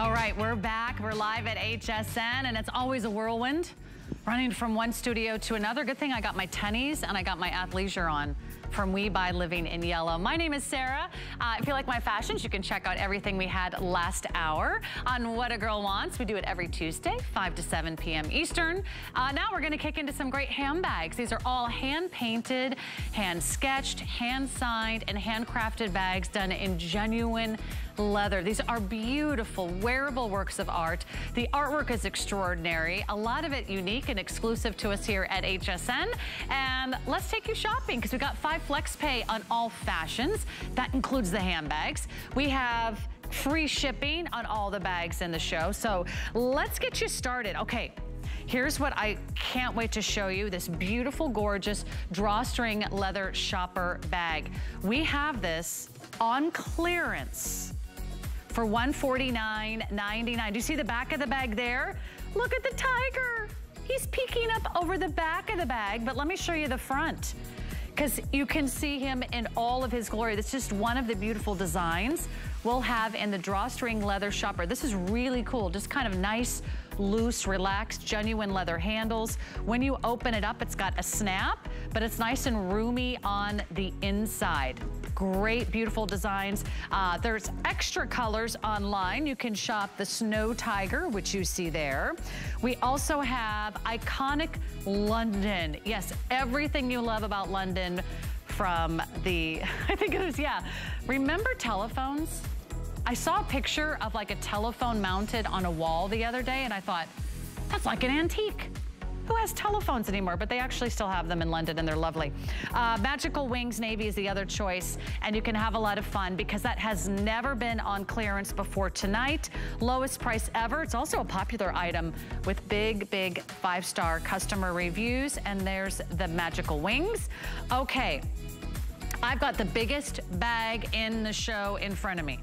All right, we're back. We're live at HSN, and it's always a whirlwind running from one studio to another. Good thing I got my tennies and I got my athleisure on from We Buy Living in Yellow. My name is Sarah. If you like my fashions, you can check out everything we had last hour on What A Girl Wants. We do it every Tuesday, 5 to 7 p.m. Eastern. Now we're gonna kick into some great handbags. These are all hand-painted, hand-sketched, hand-signed, and handcrafted bags done in genuine leather. These are beautiful, wearable works of art. The artwork is extraordinary, a lot of it unique and exclusive to us here at HSN. And let's take you shopping, because we got 5 FlexPay on all fashions. That includes the handbags. We have free shipping on all the bags in the show. So let's get you started. Okay. Here's what I can't wait to show you, this beautiful, gorgeous drawstring leather shopper bag. We have this on clearance for $149.99. Do you see the back of the bag there? Look at the tiger. He's peeking up over the back of the bag, but let me show you the front, because you can see him in all of his glory. That's just one of the beautiful designs we'll have in the drawstring leather shopper. This is really cool, just kind of nice, loose, relaxed, genuine leather handles. When you open it up, it's got a snap, but it's nice and roomy on the inside. Great, beautiful designs. There's extra colors online. You can shop the Snow Tiger, which you see there. We also have Iconic London. Yes, everything you love about London from the, I think it was, yeah. Remember telephones? I saw a picture of like a telephone mounted on a wall the other day, and I thought, that's like an antique. Who has telephones anymore? But they actually still have them in London, and they're lovely. Magical Wings Navy is the other choice, and you can have a lot of fun because that has never been on clearance before tonight. Lowest price ever. It's also a popular item with big, big 5-star customer reviews, and there's the Magical Wings. Okay, I've got the biggest bag in the show in front of me.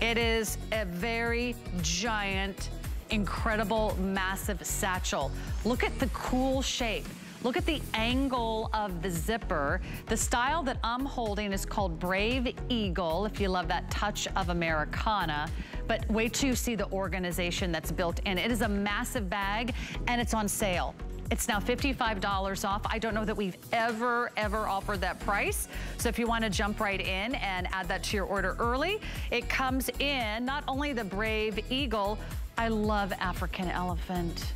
It is a very giant, incredible, massive satchel. Look at the cool shape. Look at the angle of the zipper. The style that I'm holding is called Brave Eagle, if you love that touch of Americana. But wait till you see the organization that's built in. It is a massive bag, and it's on sale. It's now $55 off. I don't know that we've ever offered that price. So if you want to jump right in and add that to your order early, it comes in not only the Brave Eagle, I love African Elephant.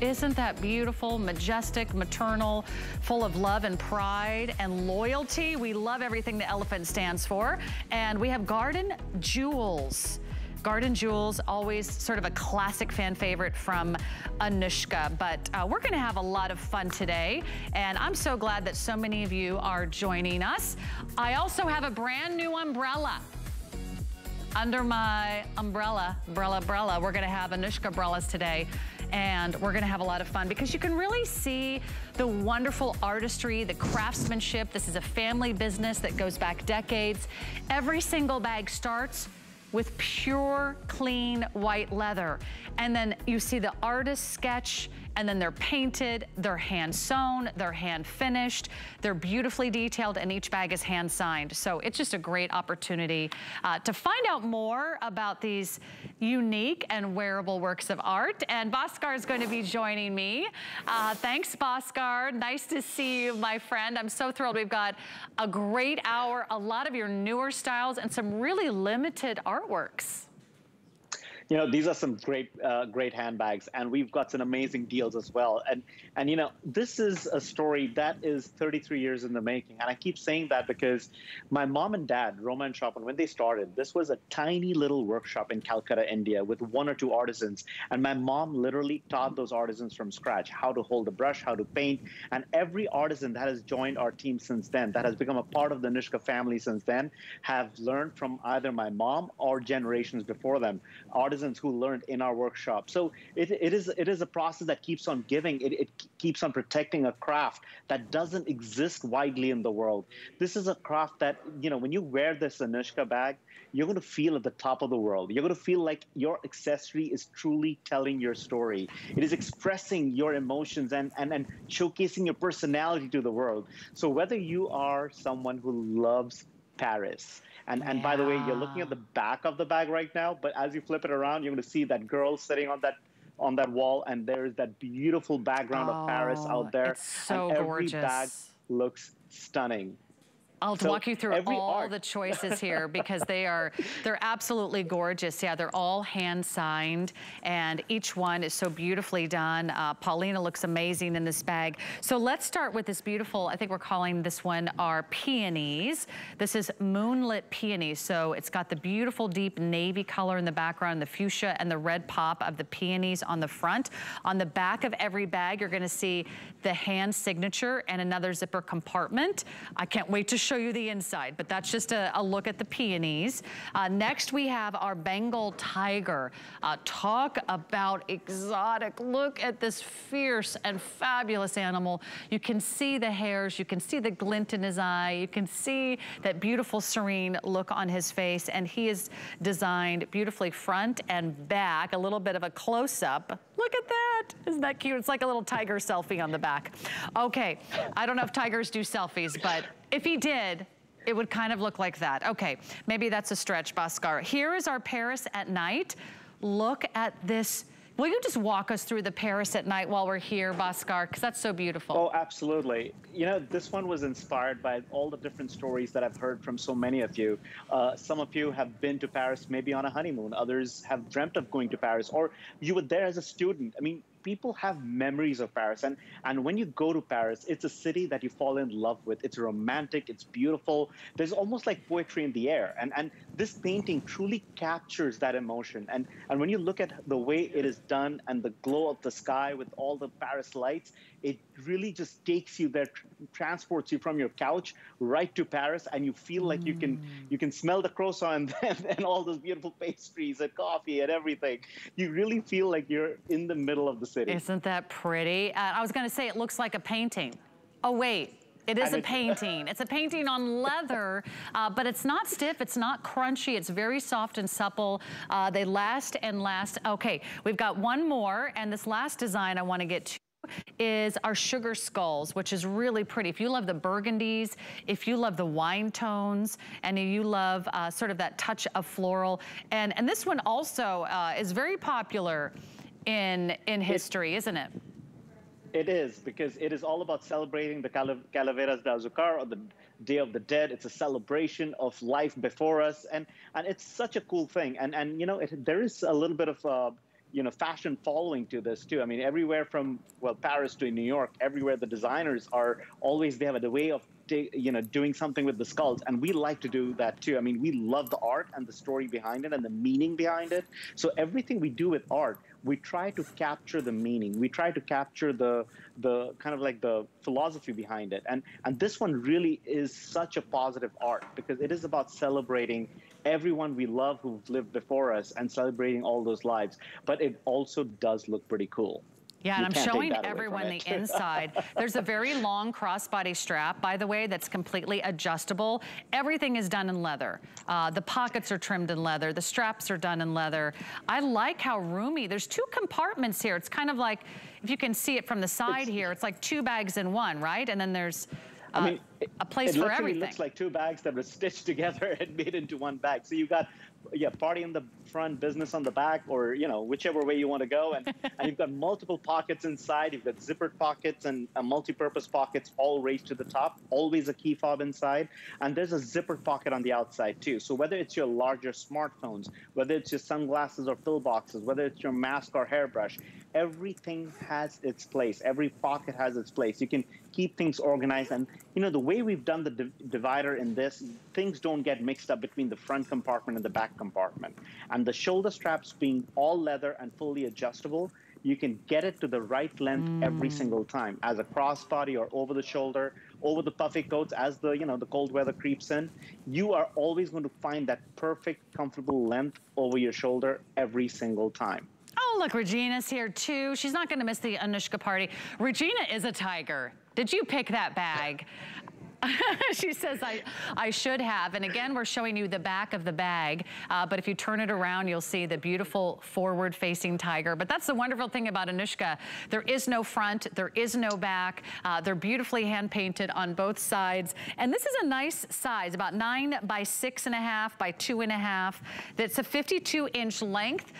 Isn't that beautiful, majestic, maternal, full of love and pride and loyalty? We love everything the elephant stands for. And we have Garden Jewels. Garden Jewels, always sort of a classic fan favorite from Anuschka. But we're gonna have a lot of fun today. And I'm so glad that so many of you are joining us. I also have a brand new umbrella. Under my umbrella, we're gonna have Anuschka umbrellas today, and we're gonna have a lot of fun because you can really see the wonderful artistry, the craftsmanship. This is a family business that goes back decades. Every single bag starts with pure, clean, white leather. And then you see the artist sketch, and then they're painted, they're hand-sewn, they're hand-finished, they're beautifully detailed, and each bag is hand-signed. So it's just a great opportunity to find out more about these unique and wearable works of art. And Bhaskar is going to be joining me. Thanks, Bhaskar. Nice to see you, my friend. I'm so thrilled. We've got a great hour, a lot of your newer styles, and some really limited artworks. You know, these are some great, great handbags, and we've got some amazing deals as well. And you know, this is a story that is 33 years in the making. And I keep saying that because my mom and dad, Roma and Chopin, when they started, this was a tiny little workshop in Calcutta, India, with 1 or 2 artisans. And my mom literally taught those artisans from scratch how to hold a brush, how to paint. And every artisan that has joined our team since then, that has become a part of the Anuschka family since then, have learned from either my mom or generations before them. Who learned in our workshop. So it is a process that keeps on giving. It keeps on protecting a craft that doesn't exist widely in the world. This is a craft that, you know, when you wear this Anuschka bag, you're going to feel at the top of the world. You're going to feel like your accessory is truly telling your story. It is expressing your emotions and showcasing your personality to the world. So whether you are someone who loves Paris. And by the way, you're looking at the back of the bag right now, but as you flip it around, you're going to see that girl sitting on that wall, and there's that beautiful background of Paris out there. It's so and every gorgeous. Bag looks stunning. I'll walk you through all the choices here because they're absolutely gorgeous. Yeah, they're all hand-signed, and each one is so beautifully done. Paulina looks amazing in this bag. So let's start with this beautiful, I think we're calling this one our peonies. This is Moonlit Peonies. So it's got the beautiful deep navy color in the background, the fuchsia and the red pop of the peonies on the front. On the back of every bag, you're gonna see the hand signature and another zipper compartment. I can't wait to show you the inside, but that's just a look at the peonies. Next we have our Bengal Tiger. Talk about exotic. Look at this fierce and fabulous animal. You can see the hairs, you can see the glint in his eye, you can see that beautiful serene look on his face, and he is designed beautifully front and back, a little bit of a close-up. Look at that, isn't that cute? It's like a little tiger selfie on the back. Okay, I don't know if tigers do selfies, but if he did, it would kind of look like that. Okay, maybe that's a stretch, Bhaskar. Here is our Paris at Night. Look at this. Will you just walk us through the Paris at Night while we're here, Bhaskar? Because that's so beautiful. Oh, absolutely. You know, this one was inspired by all the different stories that I've heard from so many of you. Some of you have been to Paris maybe on a honeymoon. Others have dreamt of going to Paris, or you were there as a student. I mean, people have memories of Paris, and when you go to Paris, it's a city that you fall in love with. It's romantic, it's beautiful. There's almost like poetry in the air, and this painting truly captures that emotion. And when you look at the way it is done and the glow of the sky with all the Paris lights, it really just takes you there, transports you from your couch right to Paris, and you feel like you can smell the croissant and all those beautiful pastries and coffee and everything. You really feel like you're in the middle of the city. Isn't that pretty? I was going to say it looks like a painting. Oh, wait. It is a painting. It's a painting on leather, but it's not stiff, it's not crunchy, it's very soft and supple. They last and last. Okay, we've got one more, and this last design I want to get to is our Sugar Skulls, which is really pretty. If you love the burgundies, if you love the wine tones, and you love sort of that touch of floral. And this one also is very popular in history, isn't it? It is, because it is all about celebrating the Calaveras de azucar, or the Day of the Dead. It's a celebration of life before us, and it's such a cool thing. And you know, there is a little bit of you know, fashion following to this too. I mean, everywhere from Paris to New York, everywhere the designers are always, they have a way of doing something with the skulls, and we like to do that too. I mean, we love the art and the story behind it and the meaning behind it. So everything we do with art, we try to capture the meaning. We try to capture the kind of like the philosophy behind it. And this one really is such a positive art, because it is about celebrating everyone we love who've lived before us and celebrating all those lives. But it also does look pretty cool. Yeah, and I'm showing everyone the inside. There's a very long crossbody strap, by the way, that's completely adjustable. Everything is done in leather. The pockets are trimmed in leather. The straps are done in leather. I like how roomy. There's two compartments here. It's kind of like, if you can see it from the side here, it's like two bags in one, right? And then there's... I mean, a place for everything. It looks like two bags that were stitched together and made into one bag. So you got, yeah, party in the front, business on the back, or, you know, whichever way you want to go. And, and you've got multiple pockets inside. You've got zippered pockets and multi-purpose pockets all raised to the top. Always a key fob inside. And there's a zippered pocket on the outside, too. So whether it's your larger smartphones, whether it's your sunglasses or pill boxes, whether it's your mask or hairbrush, everything has its place. Every pocket has its place. You can keep things organized. And, you know, the way we've done the divider in this, things don't get mixed up between the front compartment and the back compartment. And the shoulder straps being all leather and fully adjustable, you can get it to the right length every single time, as a crossbody or over the shoulder, over the puffy coats, as the, you know, the cold weather creeps in. You are always going to find that perfect, comfortable length over your shoulder every single time. Oh, look, Regina's here too. She's not going to miss the Anuschka party. Regina is a tiger. Did you pick that bag? She says, I should have. And again, we're showing you the back of the bag. But if you turn it around, you'll see the beautiful forward-facing tiger. But that's the wonderful thing about Anuschka. There is no front. There is no back. They're beautifully hand-painted on both sides. And this is a nice size, about 9 by 6.5 by 2.5. That's a 52-inch length.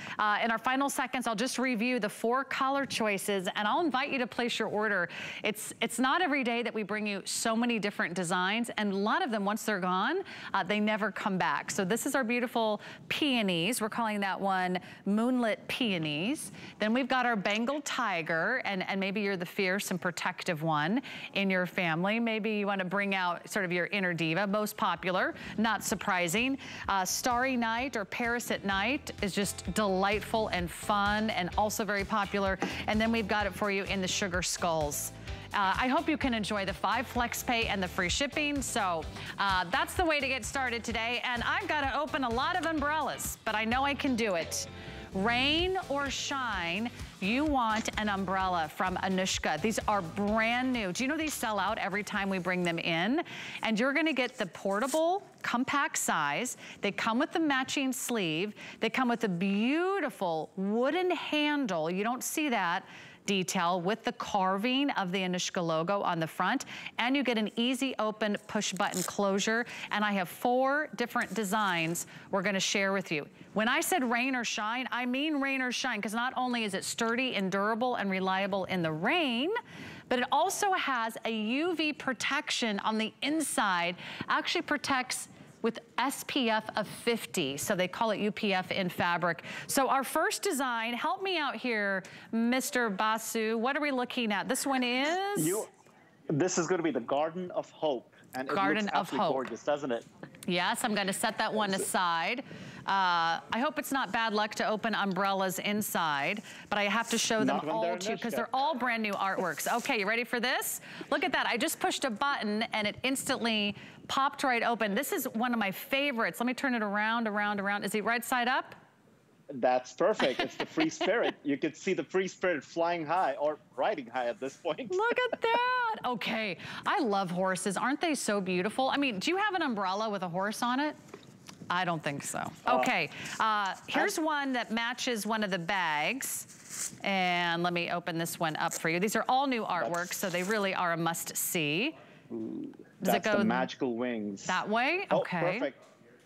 In our final seconds, I'll just review the four color choices, and I'll invite you to place your order. It's not every day that we bring you so many different designs, and a lot of them, once they're gone, they never come back. So this is our beautiful peonies. We're calling that one Moonlit Peonies. Then we've got our Bengal Tiger, and maybe you're the fierce and protective one in your family. Maybe you want to bring out sort of your inner diva, most popular, not surprising. Starry Night or Paris at Night is just delightful and fun and also very popular. And then we've got it for you in the Sugar Skulls. I hope you can enjoy the 5 FlexPay and the free shipping. So that's the way to get started today. And I've got to open a lot of umbrellas, but I know I can do it. Rain or shine, you want an umbrella from Anuschka. These are brand new. Do you know these sell out every time we bring them in? And you're gonna get the portable, compact size. They come with the matching sleeve. They come with a beautiful wooden handle. You don't see that detail with the carving of the Anuschka logo on the front, and you get an easy open push button closure. And I have 4 different designs we're gonna share with you. When I said rain or shine, I mean rain or shine, because not only is it sturdy and durable and reliable in the rain, but it also has a UV protection on the inside, actually protects with SPF of 50. So they call it UPF in fabric. So our first design, help me out here, Mr. Basu. What are we looking at? This one is? This is gonna be the Garden of Hope. And Garden of Hope. Gorgeous, doesn't it? Yes, I'm gonna set that one aside. I hope it's not bad luck to open umbrellas inside, but I have to show them all to you because they're all brand new artworks. Okay, you ready for this? Look at that, I just pushed a button and it instantly popped right open. This is one of my favorites. Let me turn it around, around. Is it right side up? That's perfect. It's the Free Spirit. You could see the Free Spirit flying high or riding high at this point. Look at that. Okay. I love horses. Aren't they so beautiful? I mean, do you have an umbrella with a horse on it? I don't think so. Okay. Here's one that matches one of the bags. And let me open this one up for you. These are all new artworks, so they really are a must see. Does it go the Magical Wings. That way? Okay. Oh, perfect.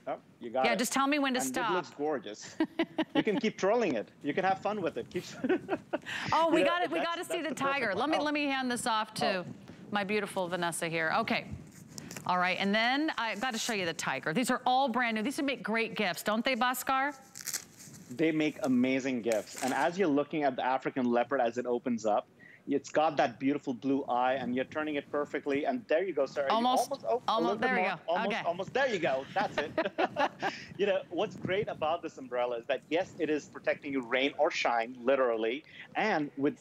Oh, you got it. Yeah, just tell me when to stop. It looks gorgeous. You can keep trolling it. You can have fun with it. Oh, we got it. We got to see the tiger. Let me hand this off to my beautiful Vanessa here. Okay. All right. And then I've got to show you the tiger. These are all brand new. These would make great gifts, don't they, Bhaskar? They make amazing gifts. And as you're looking at the African leopard as it opens up, it's got that beautiful blue eye, and you're turning it perfectly. And there you go, Sarah. Almost, there you go. That's it. You know, what's great about this umbrella is that, yes, it is protecting you rain or shine, literally. And with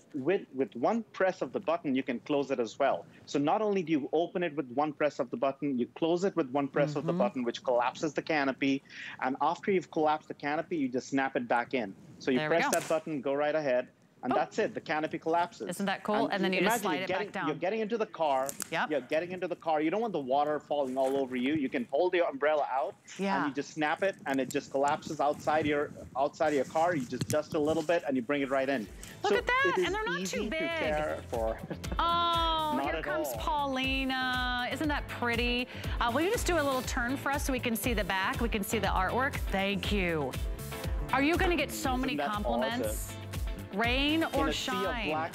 one press of the button, you can close it as well. So not only do you open it with one press of the button, you close it with one press of the button, which collapses the canopy. And after you've collapsed the canopy, you just snap it back in. So you press that button, go right ahead. And that's it, the canopy collapses. Isn't that cool? And then you just slide it back down. You're getting into the car. Yep. You're getting into the car. You don't want the water falling all over you. You can hold your umbrella out and you just snap it and it just collapses outside your car. You just dust a little bit and you bring it right in. Look at that, and they're not too big. Oh, here comes Paulina. Isn't that pretty? Will you just do a little turn for us so we can see the back? We can see the artwork. Thank you. Are you gonna get so many compliments? Rain or shine.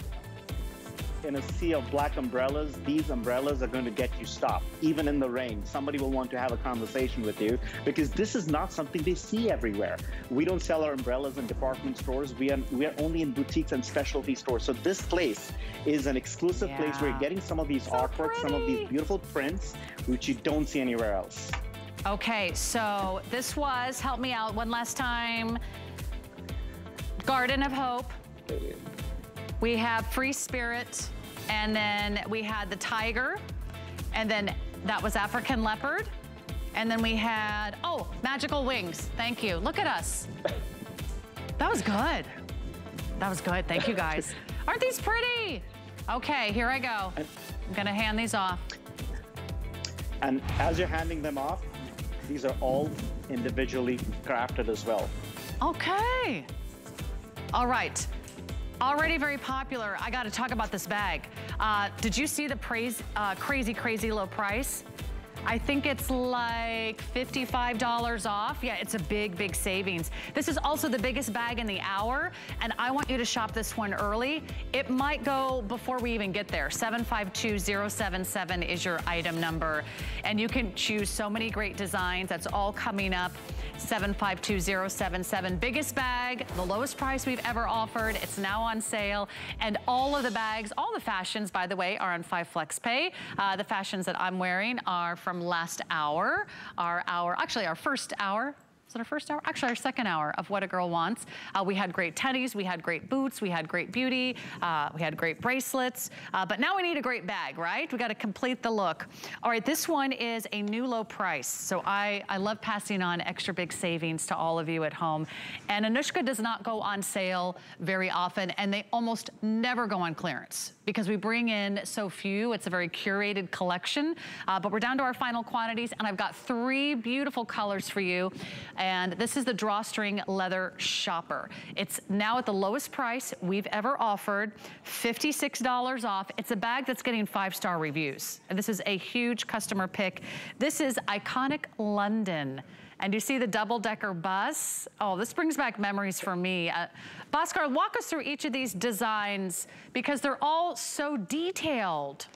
In a sea of black umbrellas, these umbrellas are going to get you stopped. Even in the rain, somebody will want to have a conversation with you because this is not something they see everywhere. We don't sell our umbrellas in department stores. We are only in boutiques and specialty stores. So this place is an exclusive place where you're getting some of these artworks, some of these beautiful prints, which you don't see anywhere else. Okay, so this was, help me out one last time, Garden of Hope. We have Free Spirit, and then we had the tiger, and then that was African leopard, and then we had, oh, Magical Wings. Thank you. Look at us. That was good. That was good. Thank you, guys. Aren't these pretty? Okay, here I go. I'm gonna hand these off. And as you're handing them off, these are all individually crafted as well. Okay. All right. Already very popular. I got to talk about this bag. Did you see the crazy low price? I think it's like $55 off. Yeah, it's a big savings. This is also the biggest bag in the hour, and I want you to shop this one early. It might go before we even get there. 752077 is your item number, and you can choose so many great designs. That's all coming up. 752077, biggest bag, the lowest price we've ever offered. It's now on sale, and all of the bags, all the fashions, by the way, are on 5FlexPay. The fashions that I'm wearing are from last hour, our first hour. Is it our first hour? Actually, our second hour of What a Girl Wants. We had great tennies, we had great boots, we had great beauty, we had great bracelets, but now we need a great bag, right? We got to complete the look. All right, this one is a new low price, so I love passing on extra big savings to all of you at home. And Anuschka does not go on sale very often, and they almost never go on clearance because we bring in so few. It's a very curated collection, but we're down to our final quantities, and I've got three beautiful colors for you. And this is the drawstring leather shopper. It's now at the lowest price we've ever offered, $56 off. It's a bag that's getting 5-star reviews. And this is a huge customer pick. This is Iconic London. And you see the double-decker bus? Oh, this brings back memories for me. Bhaskar, walk us through each of these designs because they're all so detailed.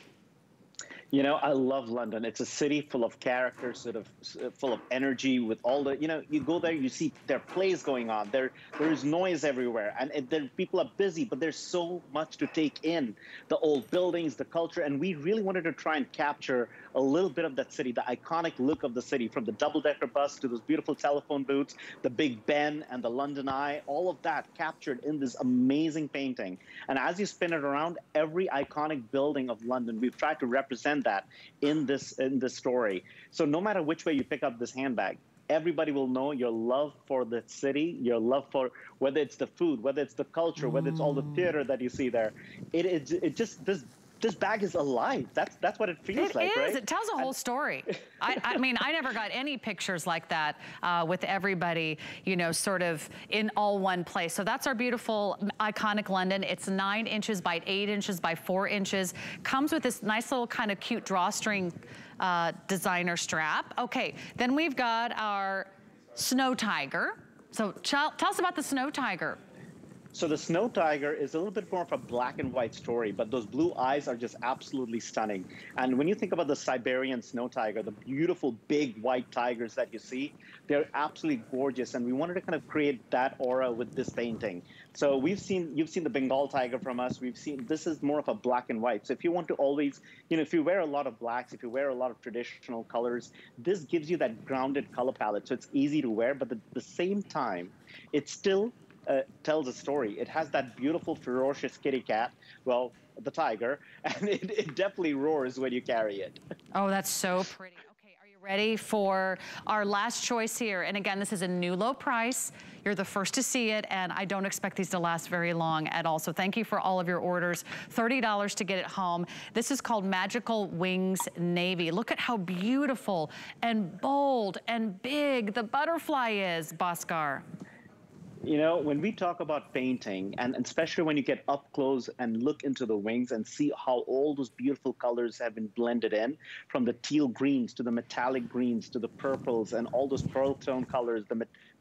You know, I love London. It's a city full of character, sort of full of energy with all the, you know, you go there, you see there are plays going on. There is noise everywhere. And there, people are busy, but there's so much to take in. The old buildings, the culture. And we really wanted to try and capture a little bit of that city, the iconic look of the city, from the double-decker bus to those beautiful telephone booths, the Big Ben and the London Eye, all of that captured in this amazing painting. And as you spin it around, every iconic building of London, we've tried to represent that in this story. So no matter which way you pick up this handbag, everybody will know your love for the city, your love for whether it's the food, whether it's the culture, whether it's all the theater that you see there. It just this bag is alive. That's what it feels like, right? It is. It tells a whole story. I mean, I never got any pictures like that with everybody, you know, sort of in all one place. So that's our beautiful, iconic London. It's 9 inches by 8 inches by 4 inches. Comes with this nice little kind of cute drawstring designer strap. Okay, then we've got our Snow Tiger. So tell us about the Snow Tiger. So the Snow Tiger is a little bit more of a black and white story, but those blue eyes are just absolutely stunning. And when you think about the Siberian Snow Tiger, the beautiful big white tigers that you see, they're absolutely gorgeous. And we wanted to kind of create that aura with this painting. So you've seen the Bengal Tiger from us. This is more of a black and white. So if you want to always, you know, if you wear a lot of blacks, if you wear a lot of traditional colors, this gives you that grounded color palette. So it's easy to wear, but at the same time, it's still tells a story. It has that beautiful, ferocious kitty cat, well, the tiger, and it definitely roars when you carry it. Oh, that's so pretty. Okay, are you ready for our last choice here? And again, this is a new low price. You're the first to see it, and I don't expect these to last very long at all. So thank you for all of your orders. $30 to get it home. This is called Magical Wings Navy. Look at how beautiful and bold and big the butterfly is, Bhaskar. You know, when we talk about painting, and especially when you get up close and look into the wings and see how all those beautiful colors have been blended in, from the teal greens to the metallic greens to the purples and all those pearl tone colors,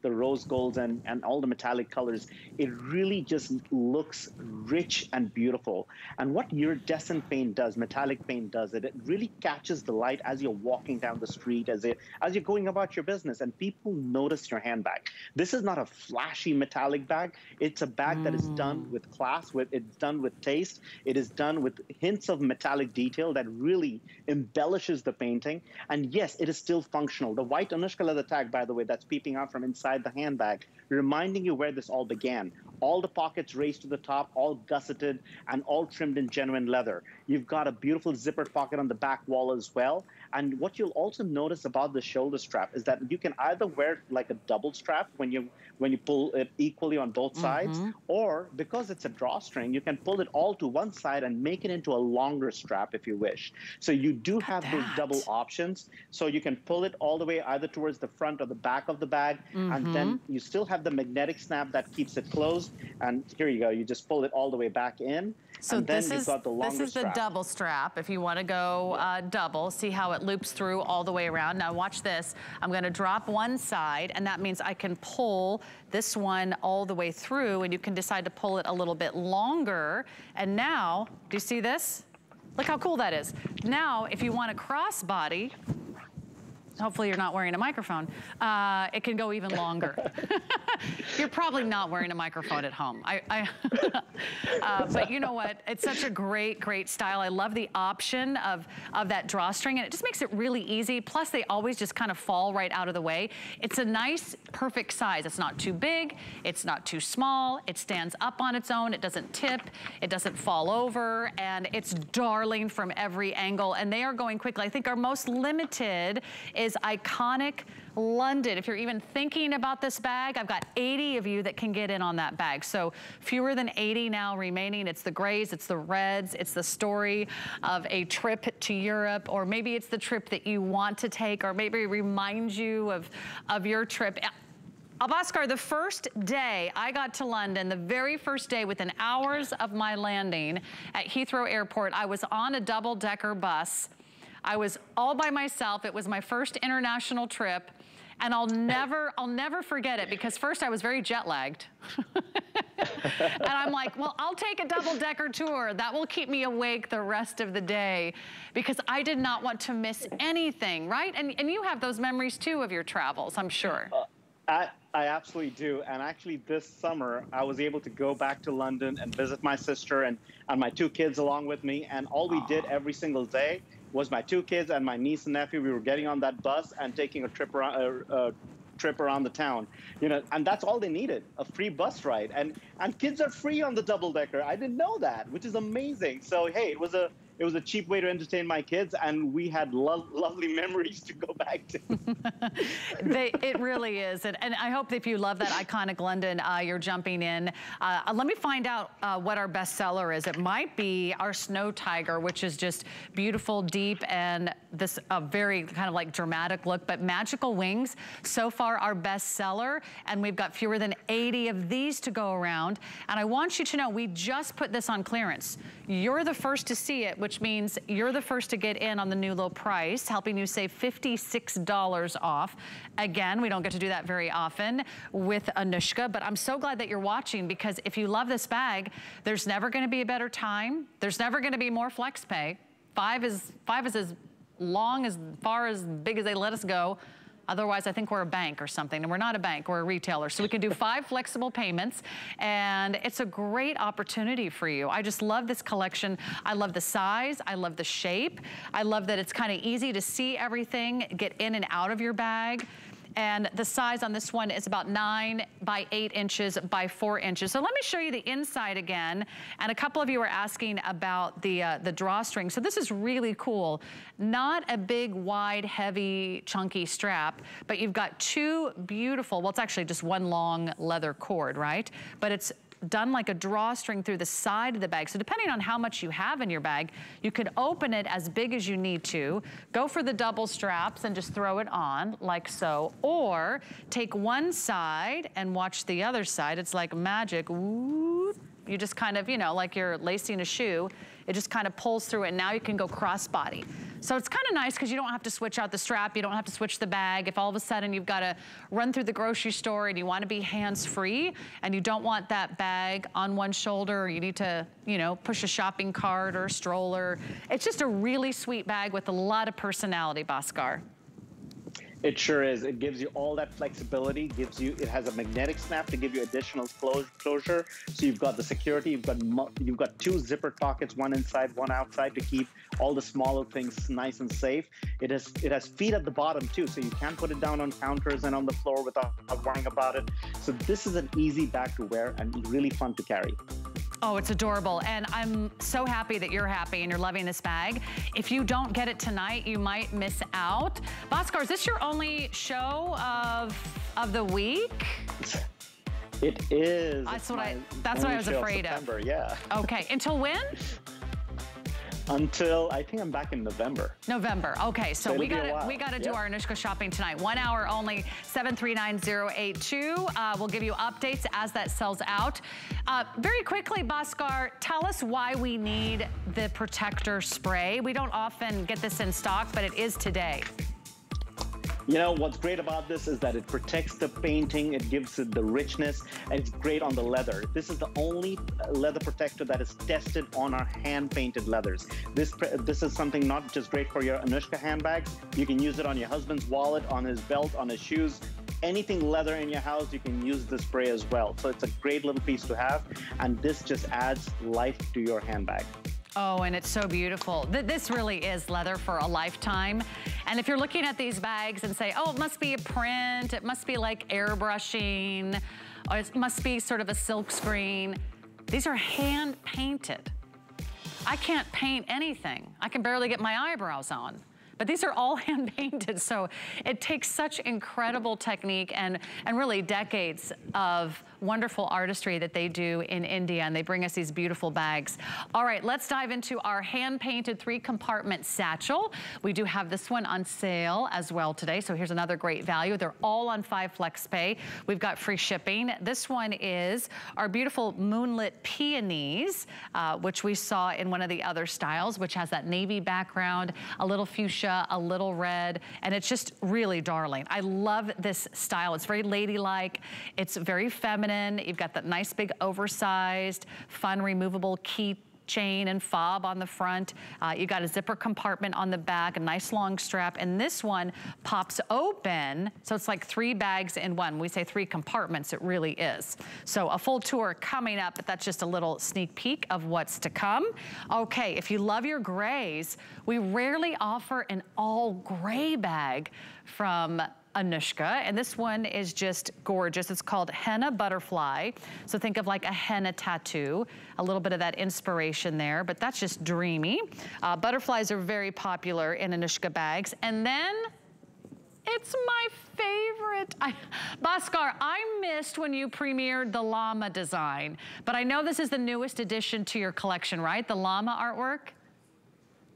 the rose golds and all the metallic colors, it really just looks rich and beautiful. And what iridescent paint does, metallic paint does, it really catches the light as you're walking down the street, as you're going about your business, and people notice your handbag. This is not a flashy metallic bag. It's a bag that is done with class, it's done with taste, it is done with hints of metallic detail that really embellishes the painting. And yes, it is still functional. The white Anuschka leather tag, by the way, that's peeping out from inside the handbag, reminding you where this all began. All the pockets raised to the top, all gusseted and all trimmed in genuine leather. You've got a beautiful zippered pocket on the back wall as well. And what you'll also notice about the shoulder strap is that you can either wear like a double strap when you pull it equally on both sides, or because it's a drawstring, you can pull it all to one side and make it into a longer strap if you wish. So you do have those double options. So you can pull it all the way either towards the front or the back of the bag, and then you still have the magnetic snap that keeps it closed. And here you go, you just pull it all the way back in. So this is the double strap. If you want to go double, see how it loops through all the way around. Now watch this. I'm going to drop one side, and that means I can pull this one all the way through, and you can decide to pull it a little bit longer. And now, do you see this? Look how cool that is. Now, if you want a crossbody, hopefully you're not wearing a microphone, it can go even longer. You're probably not wearing a microphone at home. But you know what? It's such a great, great style. I love the option of that drawstring, and it just makes it really easy. Plus, they always just kind of fall right out of the way. It's a nice, perfect size. It's not too big. It's not too small. It stands up on its own. It doesn't tip. It doesn't fall over. And it's darling from every angle. And they are going quickly. I think our most limited is Iconic London. If you're even thinking about this bag, I've got 80 of you that can get in on that bag. So fewer than 80 now remaining. It's the grays, it's the reds, it's the story of a trip to Europe, or maybe it's the trip that you want to take, or maybe reminds you of your trip. Bhaskar, the first day I got to London, the very first day within hours of my landing at Heathrow Airport, I was on a double-decker bus. I was all by myself. It was my first international trip, and I'll never forget it, because first I was very jet lagged. And I'm like, well, I'll take a double-decker tour. That will keep me awake the rest of the day, because I did not want to miss anything, right? And you have those memories too of your travels, I'm sure. I absolutely do. And actually this summer, I was able to go back to London and visit my sister and my two kids along with me. And all we did every single day was my two kids and my niece and nephew. We were getting on that bus and taking a trip around, the town, you know, and that's all they needed, a free bus ride. And kids are free on the double-decker. I didn't know that, which is amazing. So, hey, it was a cheap way to entertain my kids, and we had lovely memories to go back to. It really is. And I hope that if you love that Iconic London, you're jumping in. Let me find out what our bestseller is. It might be our Snow Tiger, which is just beautiful, deep, and this very kind of like dramatic look. But Magical Wings, so far our bestseller, and we've got fewer than 80 of these to go around. And I want you to know, we just put this on clearance. You're the first to see it, which means you're the first to get in on the new low price, helping you save $56 off. Again, we don't get to do that very often with Anuschka, but I'm so glad that you're watching, because if you love this bag, there's never gonna be a better time. There's never gonna be more FlexPay. Five is as long, as far, as big as they let us go. Otherwise, I think we're a bank or something, and we're not a bank, we're a retailer. So we can do 5 flexible payments, and it's a great opportunity for you. I just love this collection. I love the size, I love the shape. I love that it's kind of easy to see everything, get in and out of your bag. And the size on this one is about 9 by 8 inches by 4 inches. So let me show you the inside again. And a couple of you are asking about the drawstring. So this is really cool. Not a big, wide, heavy, chunky strap, but you've got two beautiful, well, it's actually just one long leather cord, right? But it's done like a drawstring through the side of the bag. So depending on how much you have in your bag, you could open it as big as you need to, go for the double straps and just throw it on like so, or take one side and watch the other side. It's like magic. Ooh. You just kind of, you know, like you're lacing a shoe, it just kind of pulls through it, and now you can go crossbody. So it's kind of nice because you don't have to switch out the strap, you don't have to switch the bag. If all of a sudden you've got to run through the grocery store and you want to be hands-free and you don't want that bag on one shoulder, or you need to, you know, push a shopping cart or a stroller. It's just a really sweet bag with a lot of personality, Bhaskar. It sure is. It gives you all that flexibility, gives you, it has a magnetic snap to give you additional closure. So you've got the security, you've got two zipper pockets, one inside, one outside, to keep all the smaller things nice and safe. It has feet at the bottom too, so you can put it down on counters and on the floor without worrying about it. So this is an easy bag to wear and really fun to carry. Oh, it's adorable. And I'm so happy that you're happy and you're loving this bag. If you don't get it tonight, you might miss out. Bhaskar, is this your only show of the week? It is. That's what I was afraid of. September, yeah. Okay, until when? Until, I think I'm back in November. November, okay. So we gotta do our Anuschka shopping tonight. 1 hour only, 739-082. We'll give you updates as that sells out. Very quickly, Bhaskar, tell us why we need the protector spray. We don't often get this in stock, but it is today. You know, what's great about this is that it protects the painting, it gives it the richness, and it's great on the leather. This is the only leather protector that is tested on our hand-painted leathers. This is something not just great for your Anuschka handbags, you can use it on your husband's wallet, on his belt, on his shoes. Anything leather in your house, you can use the spray as well. So it's a great little piece to have, and this just adds life to your handbag. Oh, and it's so beautiful. This really is leather for a lifetime. And if you're looking at these bags and say, oh, it must be a print, it must be like airbrushing, or it must be sort of a silk screen. These are hand painted. I can't paint anything. I can barely get my eyebrows on. But these are all hand painted, so it takes such incredible technique and really decades of wonderful artistry that they do in India, and they bring us these beautiful bags. All right, let's dive into our hand-painted three-compartment satchel. We do have this one on sale as well today, so here's another great value. They're all on 5 FlexPay. We've got free shipping. This one is our beautiful Moonlit Peonies, which we saw in one of the other styles, which has that navy background, a little fuchsia, a little red, and it's just really darling. I love this style. It's very ladylike. It's very feminine. You've got that nice big oversized, fun, removable keychain and fob on the front. You've got a zipper compartment on the back, a nice long strap, and this one pops open. So it's like three bags in one. When we say three compartments, it really is. So a full tour coming up, but that's just a little sneak peek of what's to come. Okay, if you love your grays, we rarely offer an all gray bag from Anuschka, and this one is just gorgeous. It's called Henna Butterfly. So think of like a henna tattoo, a little bit of that inspiration there, but that's just dreamy. Butterflies are very popular in Anuschka bags. And then it's my favorite. Bhaskar, I missed when you premiered the llama design, but I know this is the newest addition to your collection, right? The llama artwork?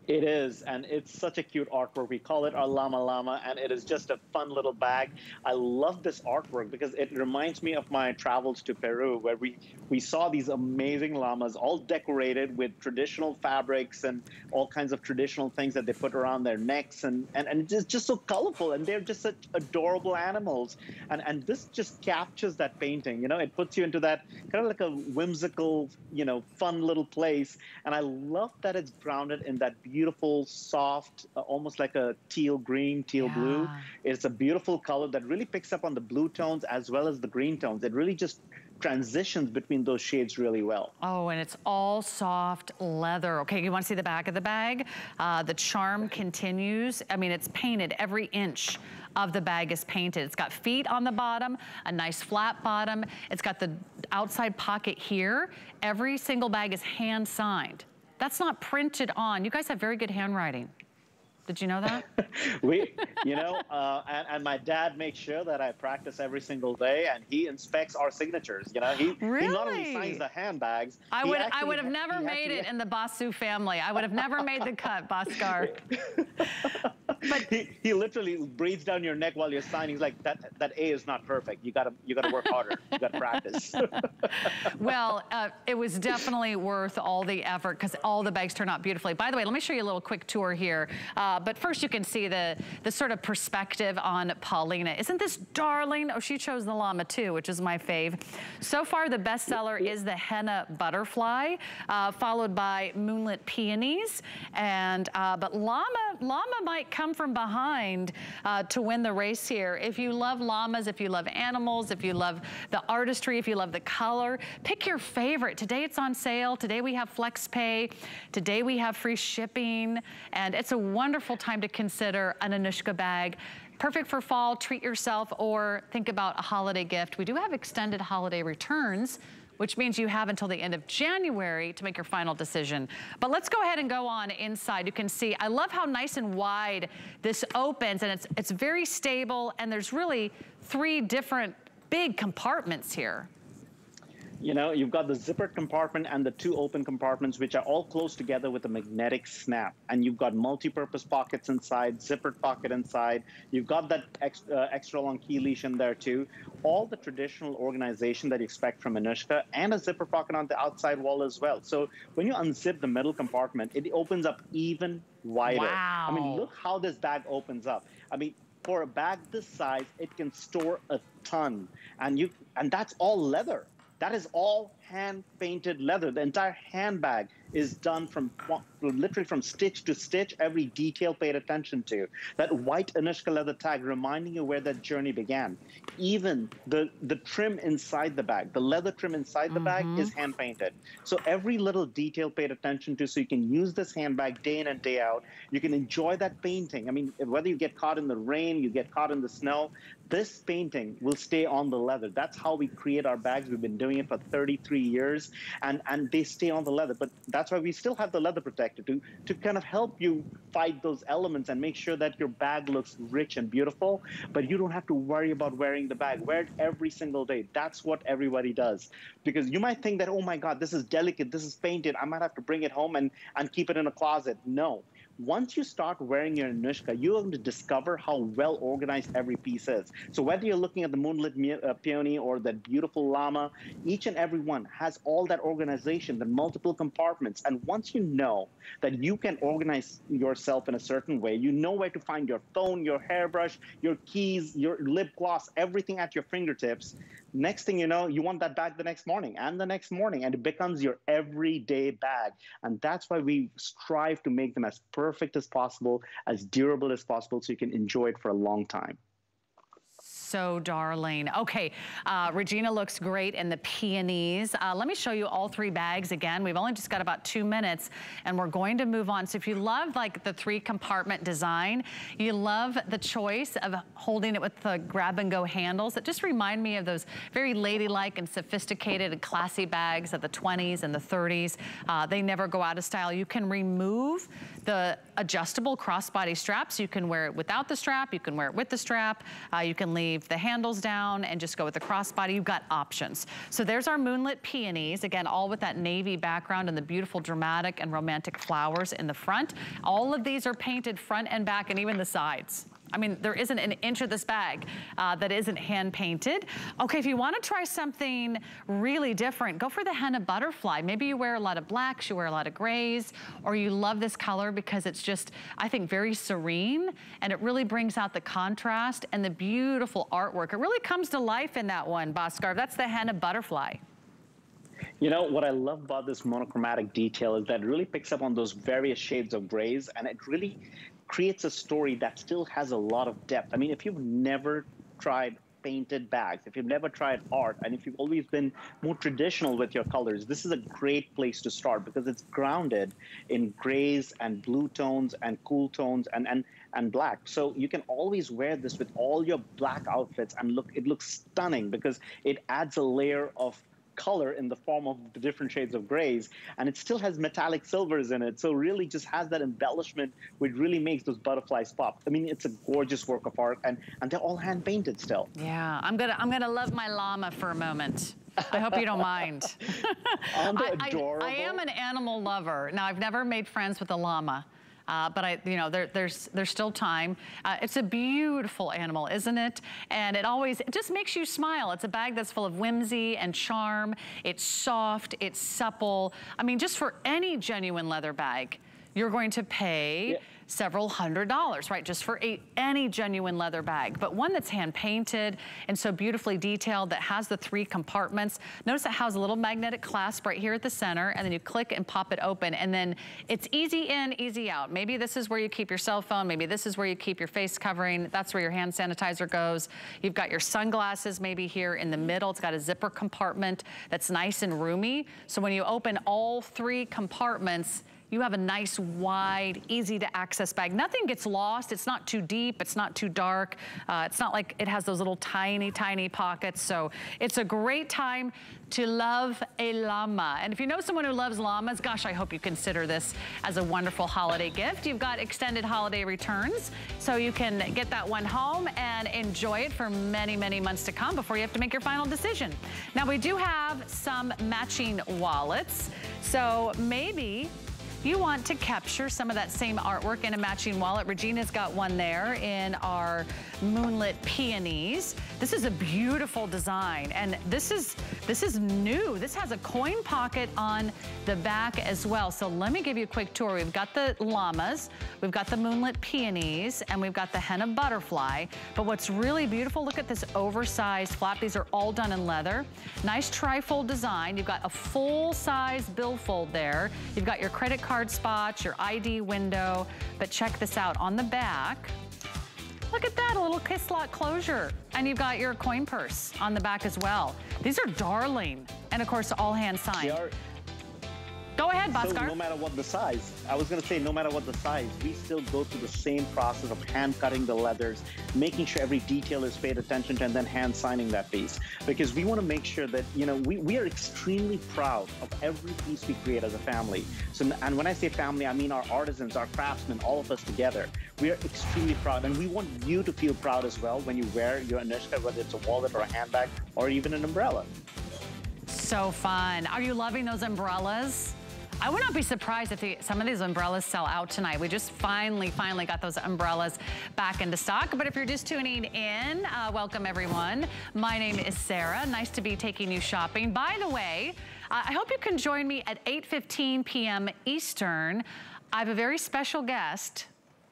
It is, and it's such a cute artwork. We call it our Llama Llama, and it is just a fun little bag. I love this artwork because it reminds me of my travels to Peru, where we saw these amazing llamas all decorated with traditional fabrics and all kinds of traditional things that they put around their necks, and it's just so colorful, and they're just such adorable animals. And this just captures that painting, you know? It puts you into that kind of like a whimsical, you know, fun little place, and I love that it's grounded in that beautiful, soft, almost like a teal green, teal blue. It's a beautiful color that really picks up on the blue tones as well as the green tones. It really just transitions between those shades really well. Oh, and it's all soft leather. Okay, you want to see the back of the bag? The charm continues. I mean, it's painted. Every inch of the bag is painted. It's got feet on the bottom, a nice flat bottom. It's got the outside pocket here. Every single bag is hand signed. That's not printed on. You guys have very good handwriting. Did you know that? And my dad makes sure that I practice every single day, and he inspects our signatures. You know, he not only signs the handbags. I would have never made it in the Basu family. I would have never made the cut, Bhaskar. But he literally breathes down your neck while you're signing. He's like, that A is not perfect. You gotta work harder. You gotta practice. Well, it was definitely worth all the effort because all the bags turned out beautifully. By the way, let me show you a little quick tour here. But first you can see the sort of perspective on Paulina. Isn't this darling? Oh, she chose the llama too, which is my fave. So far the bestseller is the Henna Butterfly, followed by Moonlit Peonies. But llama might come from behind to win the race here. If you love llamas, if you love animals, if you love the artistry, if you love the color, pick your favorite. Today it's on sale. Today we have FlexPay. Today we have free shipping. And it's a wonderful time to consider an Anuschka bag. Perfect for fall, treat yourself, or think about a holiday gift. We do have extended holiday returns, which means you have until the end of January to make your final decision. But let's go ahead and go on inside. You can see, I love how nice and wide this opens, and it's very stable, and there's really three different big compartments here. You know, you've got the zippered compartment and the two open compartments, which are all closed together with a magnetic snap. And you've got multi-purpose pockets inside, zippered pocket inside. You've got that extra long key leash in there too. All the traditional organization that you expect from Anuschka, and a zipper pocket on the outside wall as well. So when you unzip the middle compartment, it opens up even wider. Wow. I mean, look how this bag opens up. I mean, for a bag this size, it can store a ton. And that's all leather. That is all hand-painted leather. The entire handbag is done from literally from stitch to stitch, every detail paid attention to. That white Anuschka leather tag reminding you where that journey began. Even the trim inside the bag, the leather trim inside the bag is hand-painted. So every little detail paid attention to, so you can use this handbag day in and day out. You can enjoy that painting. I mean, whether you get caught in the rain, you get caught in the snow, this painting will stay on the leather. That's how we create our bags. We've been doing it for 33 years, and they stay on the leather. But that's why we still have the leather protector to kind of help you fight those elements and make sure that your bag looks rich and beautiful, but you don't have to worry about wearing the bag. Wear it every single day. That's what everybody does. Because you might think that, oh my God, this is delicate, this is painted, I might have to bring it home and keep it in a closet. No. Once you start wearing your Anuschka, you're going to discover how well organized every piece is. So whether you're looking at the Moonlit Peony or that beautiful llama, each and every one has all that organization, the multiple compartments. And once you know that you can organize yourself in a certain way, you know where to find your phone, your hairbrush, your keys, your lip gloss, everything at your fingertips. Next thing you know, you want that bag the next morning, and it becomes your everyday bag. And that's why we strive to make them as perfect as possible, as durable as possible, so you can enjoy it for a long time. So darling. Okay, Regina looks great in the peonies. Let me show you all three bags again. We've only just got about 2 minutes and we're going to move on. So if you love like the three compartment design, you love the choice of holding it with the grab and go handles. It just reminds me of those very ladylike and sophisticated and classy bags of the 20s and the 30s. They never go out of style. You can remove the adjustable crossbody straps. You can wear it without the strap. You can wear it with the strap. You can leave the handles down and just go with the crossbody. You've got options. So there's our Moonlit Peonies, again, all with that navy background and the beautiful dramatic and romantic flowers in the front. All of these are painted front and back and even the sides. I mean, there isn't an inch of this bag that isn't hand painted. Okay, if you wanna try something really different, go for the Henna Butterfly. Maybe you wear a lot of blacks, you wear a lot of grays, or you love this color because it's just, I think, very serene, and it really brings out the contrast and the beautiful artwork. It really comes to life in that one, Bhaskar. That's the Henna Butterfly. You know, what I love about this monochromatic detail is that it really picks up on those various shades of grays, and it really creates a story that still has a lot of depth. I mean, if you've never tried painted bags, if you've never tried art, and if you've always been more traditional with your colors, this is a great place to start because it's grounded in grays and blue tones and cool tones and black. So you can always wear this with all your black outfits and look, it looks stunning because it adds a layer of color in the form of the different shades of grays, and it still has metallic silvers in it, so really just has that embellishment which really makes those butterflies pop. I mean, it's a gorgeous work of art, and they're all hand painted still. Yeah, I'm gonna love my llama for a moment. I hope you don't mind. I am an animal lover. Now, I've never made friends with a llama. But you know, there's still time. It's a beautiful animal, isn't it? And it just makes you smile. It's a bag that's full of whimsy and charm. It's soft, it's supple. I mean, just for any genuine leather bag, you're going to pay several $100s, right? Just for any genuine leather bag. But one that's hand painted and so beautifully detailed, that has the three compartments. Notice it has a little magnetic clasp right here at the center, and then you click and pop it open, and then it's easy in, easy out. Maybe this is where you keep your cell phone. Maybe this is where you keep your face covering. That's where your hand sanitizer goes. You've got your sunglasses maybe here in the middle. It's got a zipper compartment that's nice and roomy. So when you open all three compartments, you have a nice, wide, easy to access bag. Nothing gets lost. It's not too deep. It's not too dark. It's not like it has those little tiny, tiny pockets. So it's a great time to love a llama. And if you know someone who loves llamas, gosh, I hope you consider this as a wonderful holiday gift. You've got extended holiday returns, so you can get that one home and enjoy it for many, many months to come before you have to make your final decision. Now, we do have some matching wallets, so maybe you want to capture some of that same artwork in a matching wallet. Regina's got one there in our Moonlit Peonies. This is a beautiful design, and this is new. This has a coin pocket on the back as well. So let me give you a quick tour. We've got the llamas, we've got the Moonlit Peonies, and we've got the Henna Butterfly. But what's really beautiful, look at this oversized flap. These are all done in leather. Nice trifold design. You've got a full-size billfold there. You've got your credit card spots, your ID window, but check this out on the back. Look at that, a little kiss slot closure. And you've got your coin purse on the back as well. These are darling. And of course, all hand signed. Go ahead, Bhaskar. So no matter what the size, I was gonna say no matter what the size, we still go through the same process of hand cutting the leathers, making sure every detail is paid attention to, and then hand signing that piece. Because we wanna make sure that, you know, we are extremely proud of every piece we create as a family. So, and when I say family, I mean our artisans, our craftsmen, all of us together. We are extremely proud, and we want you to feel proud as well when you wear your Anuschka, whether it's a wallet or a handbag or even an umbrella. So fun. Are you loving those umbrellas? I would not be surprised if some of these umbrellas sell out tonight. We just finally got those umbrellas back into stock. But if you're just tuning in, welcome everyone. My name is Sarah. Nice to be taking you shopping. By the way, I hope you can join me at 8:15 p.m. Eastern. I have a very special guest.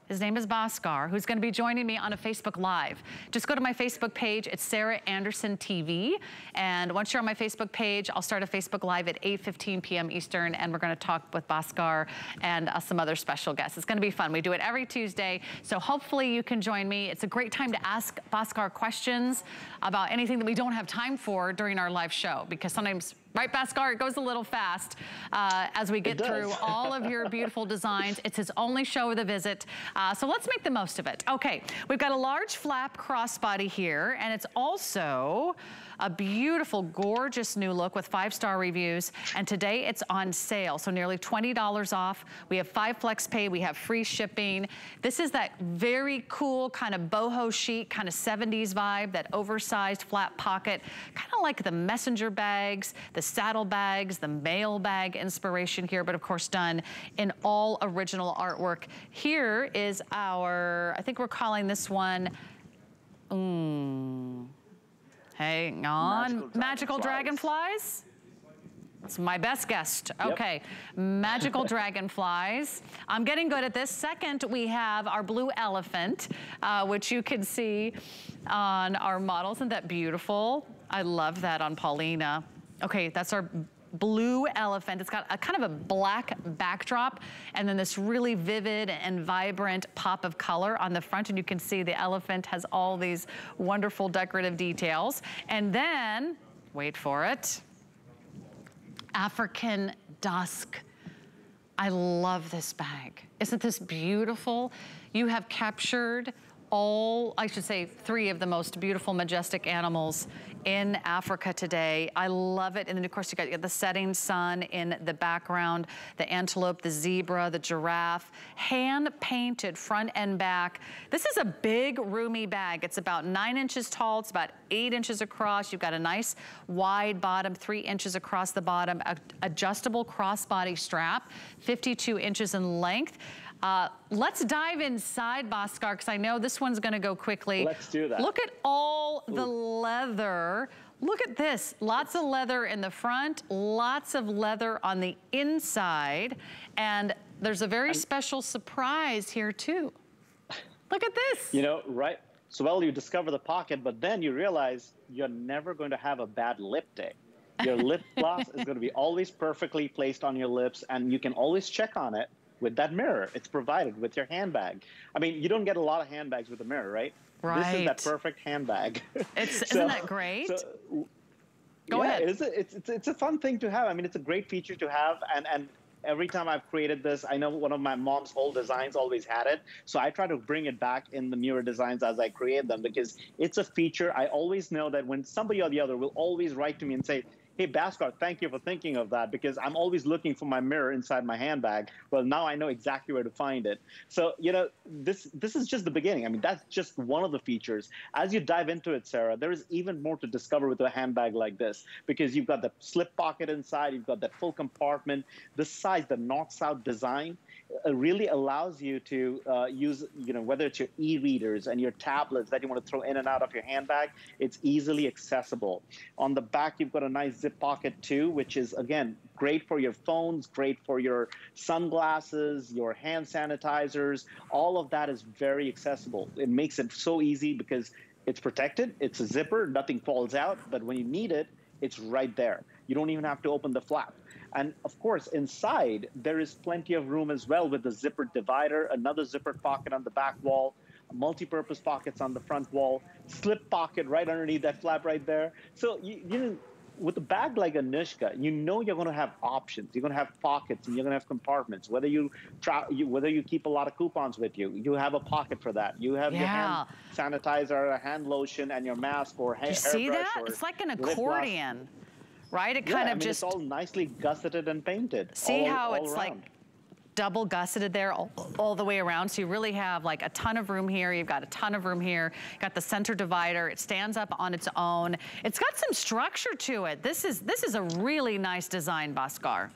His name is Bhaskar, who's gonna be joining me on a Facebook Live. Just go to my Facebook page, it's Sarah Anderson TV. And once you're on my Facebook page, I'll start a Facebook Live at 8:15 p.m. Eastern, and we're gonna talk with Bhaskar and some other special guests. It's gonna be fun. We do it every Tuesday, so hopefully you can join me. It's a great time to ask Bhaskar questions about anything that we don't have time for during our live show, because sometimes, right, Bhaskar? It goes a little fast as we get through all of your beautiful designs. It's his only show with a visit, so let's make the most of it. Okay, we've got a large flap crossbody here, and it's also a beautiful, gorgeous new look with 5-star reviews, and today it's on sale, so nearly $20 off. We have 5 FlexPay, we have free shipping. This is that very cool kind of boho chic, kind of 70s vibe, that oversized flat pocket, kind of like the messenger bags, the saddle bags, the mail bag inspiration here, but of course done in all original artwork. Here is our, I think we're calling this one, hang on, Magical Dragonflies? It's my best guess. Yep. Okay, Magical Dragonflies. I'm getting good at this. Second, we have our Blue Elephant, which you can see on our model. Isn't that beautiful? I love that on Paulina. Okay, that's our Blue Elephant. It's got a kind of a black backdrop, and then this really vivid and vibrant pop of color on the front, and you can see the elephant has all these wonderful decorative details. And then, wait for it, African Dusk. I love this bag. Isn't this beautiful? You have captured all, I should say, 3 of the most beautiful, majestic animals in Africa today. I love it. And then of course you got the setting sun in the background, the antelope, the zebra, the giraffe, hand painted front and back. This is a big, roomy bag. It's about 9 inches tall. It's about 8 inches across. You've got a nice wide bottom, 3 inches across the bottom, adjustable crossbody strap, 52 inches in length. Let's dive inside, Bhaskar, because I know this one's gonna go quickly. Let's do that. Look at all the leather. Look at this, lots of leather in the front, lots of leather on the inside, and there's a very special surprise here too. Look at this. You know, right, so well, you discover the pocket, but then you realize you're never going to have a bad lip day. Your lip gloss is gonna be always perfectly placed on your lips, and you can always check on it with that mirror. It's provided with your handbag. I mean, you don't get a lot of handbags with a mirror, right? Right. This is that perfect handbag. It's, so, isn't that great? So, go ahead. It's a fun thing to have. I mean, it's a great feature to have, and every time I've created this, I know one of my mom's old designs always had it. So I try to bring it back in the newer designs as I create them, because it's a feature. I always know that when somebody or the other will always write to me and say, hey, Bhaskar, thank you for thinking of that, because I'm always looking for my mirror inside my handbag. Well, now I know exactly where to find it. So, you know, this is just the beginning. I mean, that's just one of the features. As you dive into it, Sarah, there is even more to discover with a handbag like this, because you've got the slip pocket inside, you've got that full compartment, the size, the knocks out design. It really allows you to use, you know, whether it's your e-readers and your tablets that you want to throw in and out of your handbag, it's easily accessible. On the back, you've got a nice zip pocket too, which is, again, great for your phones, great for your sunglasses, your hand sanitizers. All of that is very accessible. It makes it so easy because it's protected. It's a zipper. Nothing falls out. But when you need it, it's right there. You don't even have to open the flap. And of course, inside, there is plenty of room as well with the zipper divider, another zipper pocket on the back wall, multi-purpose pockets on the front wall, slip pocket right underneath that flap right there. So, you know, with a bag like Anuschka, you know you're going to have options. You're going to have pockets and you're going to have compartments. Whether you keep a lot of coupons with you, you have a pocket for that. You have your hand sanitizer, a hand lotion, and your mask or hairbrush. See that? It's like an accordion, right? It kind of just... it's all nicely gusseted and painted. See how it's like double gusseted there all the way around. So you really have like a ton of room here. You've got a ton of room here. You've got the center divider. It stands up on its own. It's got some structure to it. This is a really nice design, Bhaskar.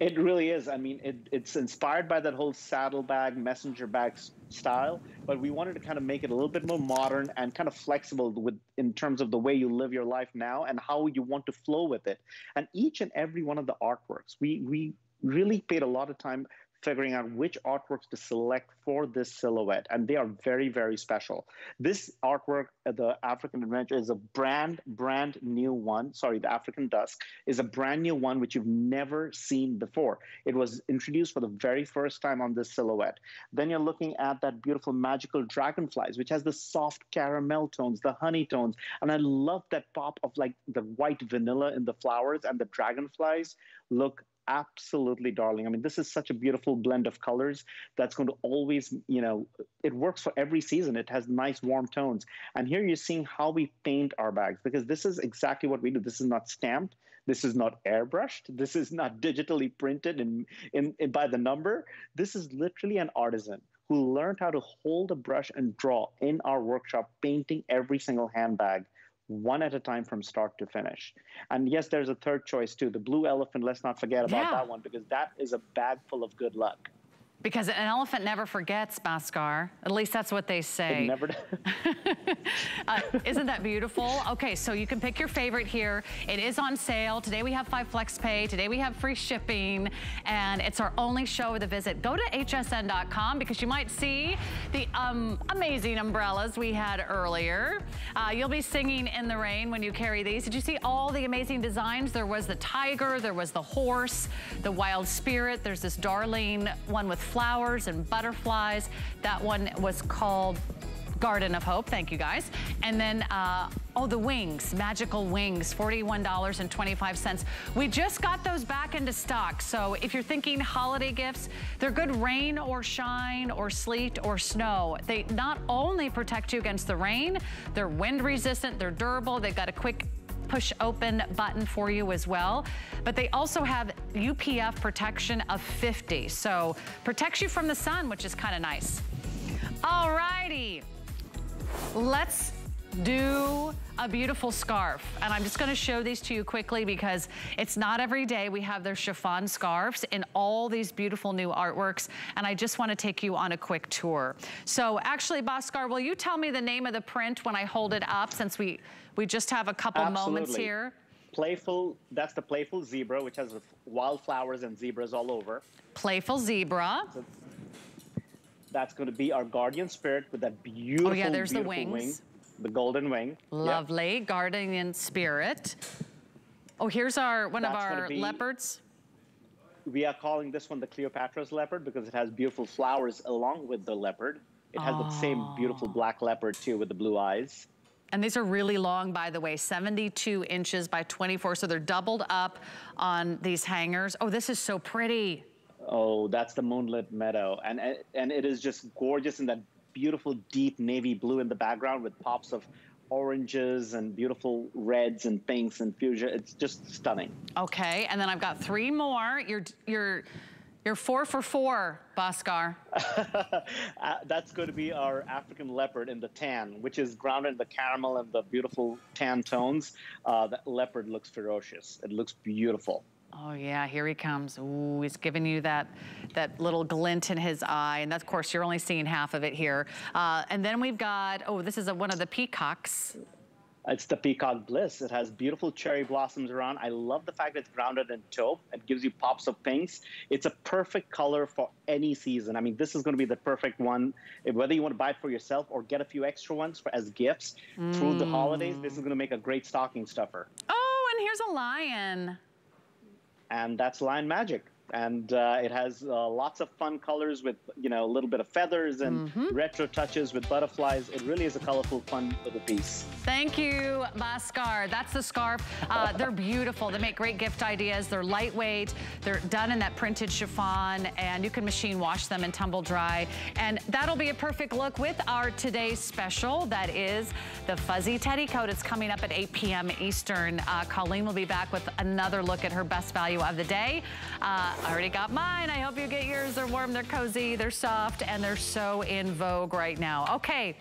It really is. I mean, it's inspired by that whole saddlebag, messenger bag style, but we wanted to kind of make it a little bit more modern and kind of flexible with in terms of the way you live your life now and how you want to flow with it. And each and every one of the artworks, we really paid a lot of time figuring out which artworks to select for this silhouette, and they are very, very special. This artwork, the African Adventure, is a brand new one. Sorry, the African Dusk is a brand new one which you've never seen before. It was introduced for the very first time on this silhouette. Then you're looking at that beautiful Magical Dragonflies, which has the soft caramel tones, the honey tones, and I love that pop of like the white vanilla in the flowers, and the dragonflies look absolutely darling. I mean, this is such a beautiful blend of colors that's going to always, you know, it works for every season. It has nice warm tones. And here you're seeing how we paint our bags, because this is exactly what we do. This is not stamped. This is not airbrushed. This is not digitally printed and by the number. This is literally an artisan who learned how to hold a brush and draw in our workshop, painting every single handbag, one at a time from start to finish. And yes, there's a third choice too, the Blue Elephant. Let's not forget about that one, because that is a bag full of good luck. Because an elephant never forgets, Bhaskar. At least that's what they say. It never does. Isn't that beautiful? Okay, so you can pick your favorite here. It is on sale. Today we have 5 FlexPay. Today we have free shipping. And it's our only show with a visit. Go to hsn.com because you might see the amazing umbrellas we had earlier. You'll be singing in the rain when you carry these. Did you see all the amazing designs? There was the tiger. There was the horse. The wild spirit. There's this darling one with flowers and butterflies. That one was called Garden of Hope. Thank you guys. And then, oh, the wings, magical wings, $41.25. We just got those back into stock. So if you're thinking holiday gifts, they're good rain or shine or sleet or snow. They not only protect you against the rain, they're wind resistant, they're durable, they've got a quick push open button for you as well. But they also have UPF protection of 50. So protects you from the sun, which is kind of nice. All righty, let's do a beautiful scarf. And I'm just gonna show these to you quickly because it's not every day we have their chiffon scarves in all these beautiful new artworks. And I just wanna take you on a quick tour. So actually, Bhaskar, will you tell me the name of the print when I hold it up, since we just have a couple moments here? Playful, that's the Playful Zebra, which has wildflowers and zebras all over. Playful Zebra. So that's gonna be our Guardian Spirit with that beautiful, there's beautiful the wings. The golden wing. Lovely, Guardian Spirit. Oh, here's our one of our leopards. We are calling this one the Cleopatra's leopard because it has beautiful flowers along with the leopard. It has the same beautiful black leopard too with the blue eyes. And these are really long, by the way, 72 inches by 24. So they're doubled up on these hangers. Oh, this is so pretty. Oh, that's the Moonlit Meadow. And it is just gorgeous in that beautiful deep navy blue in the background with pops of oranges and beautiful reds and pinks and fuchsia. It's just stunning. Okay, and then I've got three more. You're 4 for 4, Bhaskar. That's going to be our African leopard in the tan, which is grounded in the caramel and the beautiful tan tones. That leopard looks ferocious. It looks beautiful. Oh yeah, here he comes. Ooh, he's giving you that little glint in his eye. And that, of course, you're only seeing half of it here. And then we've got, oh, this is one of the peacocks. It's the Peacock Bliss. It has beautiful cherry blossoms around. I love the fact that it's grounded in taupe. It gives you pops of pinks. It's a perfect color for any season. I mean, this is going to be the perfect one, whether you want to buy it for yourself or get a few extra ones for, as gifts through the holidays. This is going to make a great stocking stuffer. Oh, and here's a lion. And that's Lion Magic. And it has lots of fun colors with, you know, a little bit of feathers and retro touches with butterflies. It really is a colorful, fun little piece. Thank you, Bhaskar. That's the scarf. They're beautiful. They make great gift ideas. They're lightweight. They're done in that printed chiffon, and you can machine wash them and tumble dry. And that'll be a perfect look with our today's special. That is the fuzzy teddy coat. It's coming up at 8 p.m. Eastern. Colleen will be back with another look at her best value of the day. I already got mine. I hope you get yours. They're warm, they're cozy, they're soft, and they're so in vogue right now. Okay,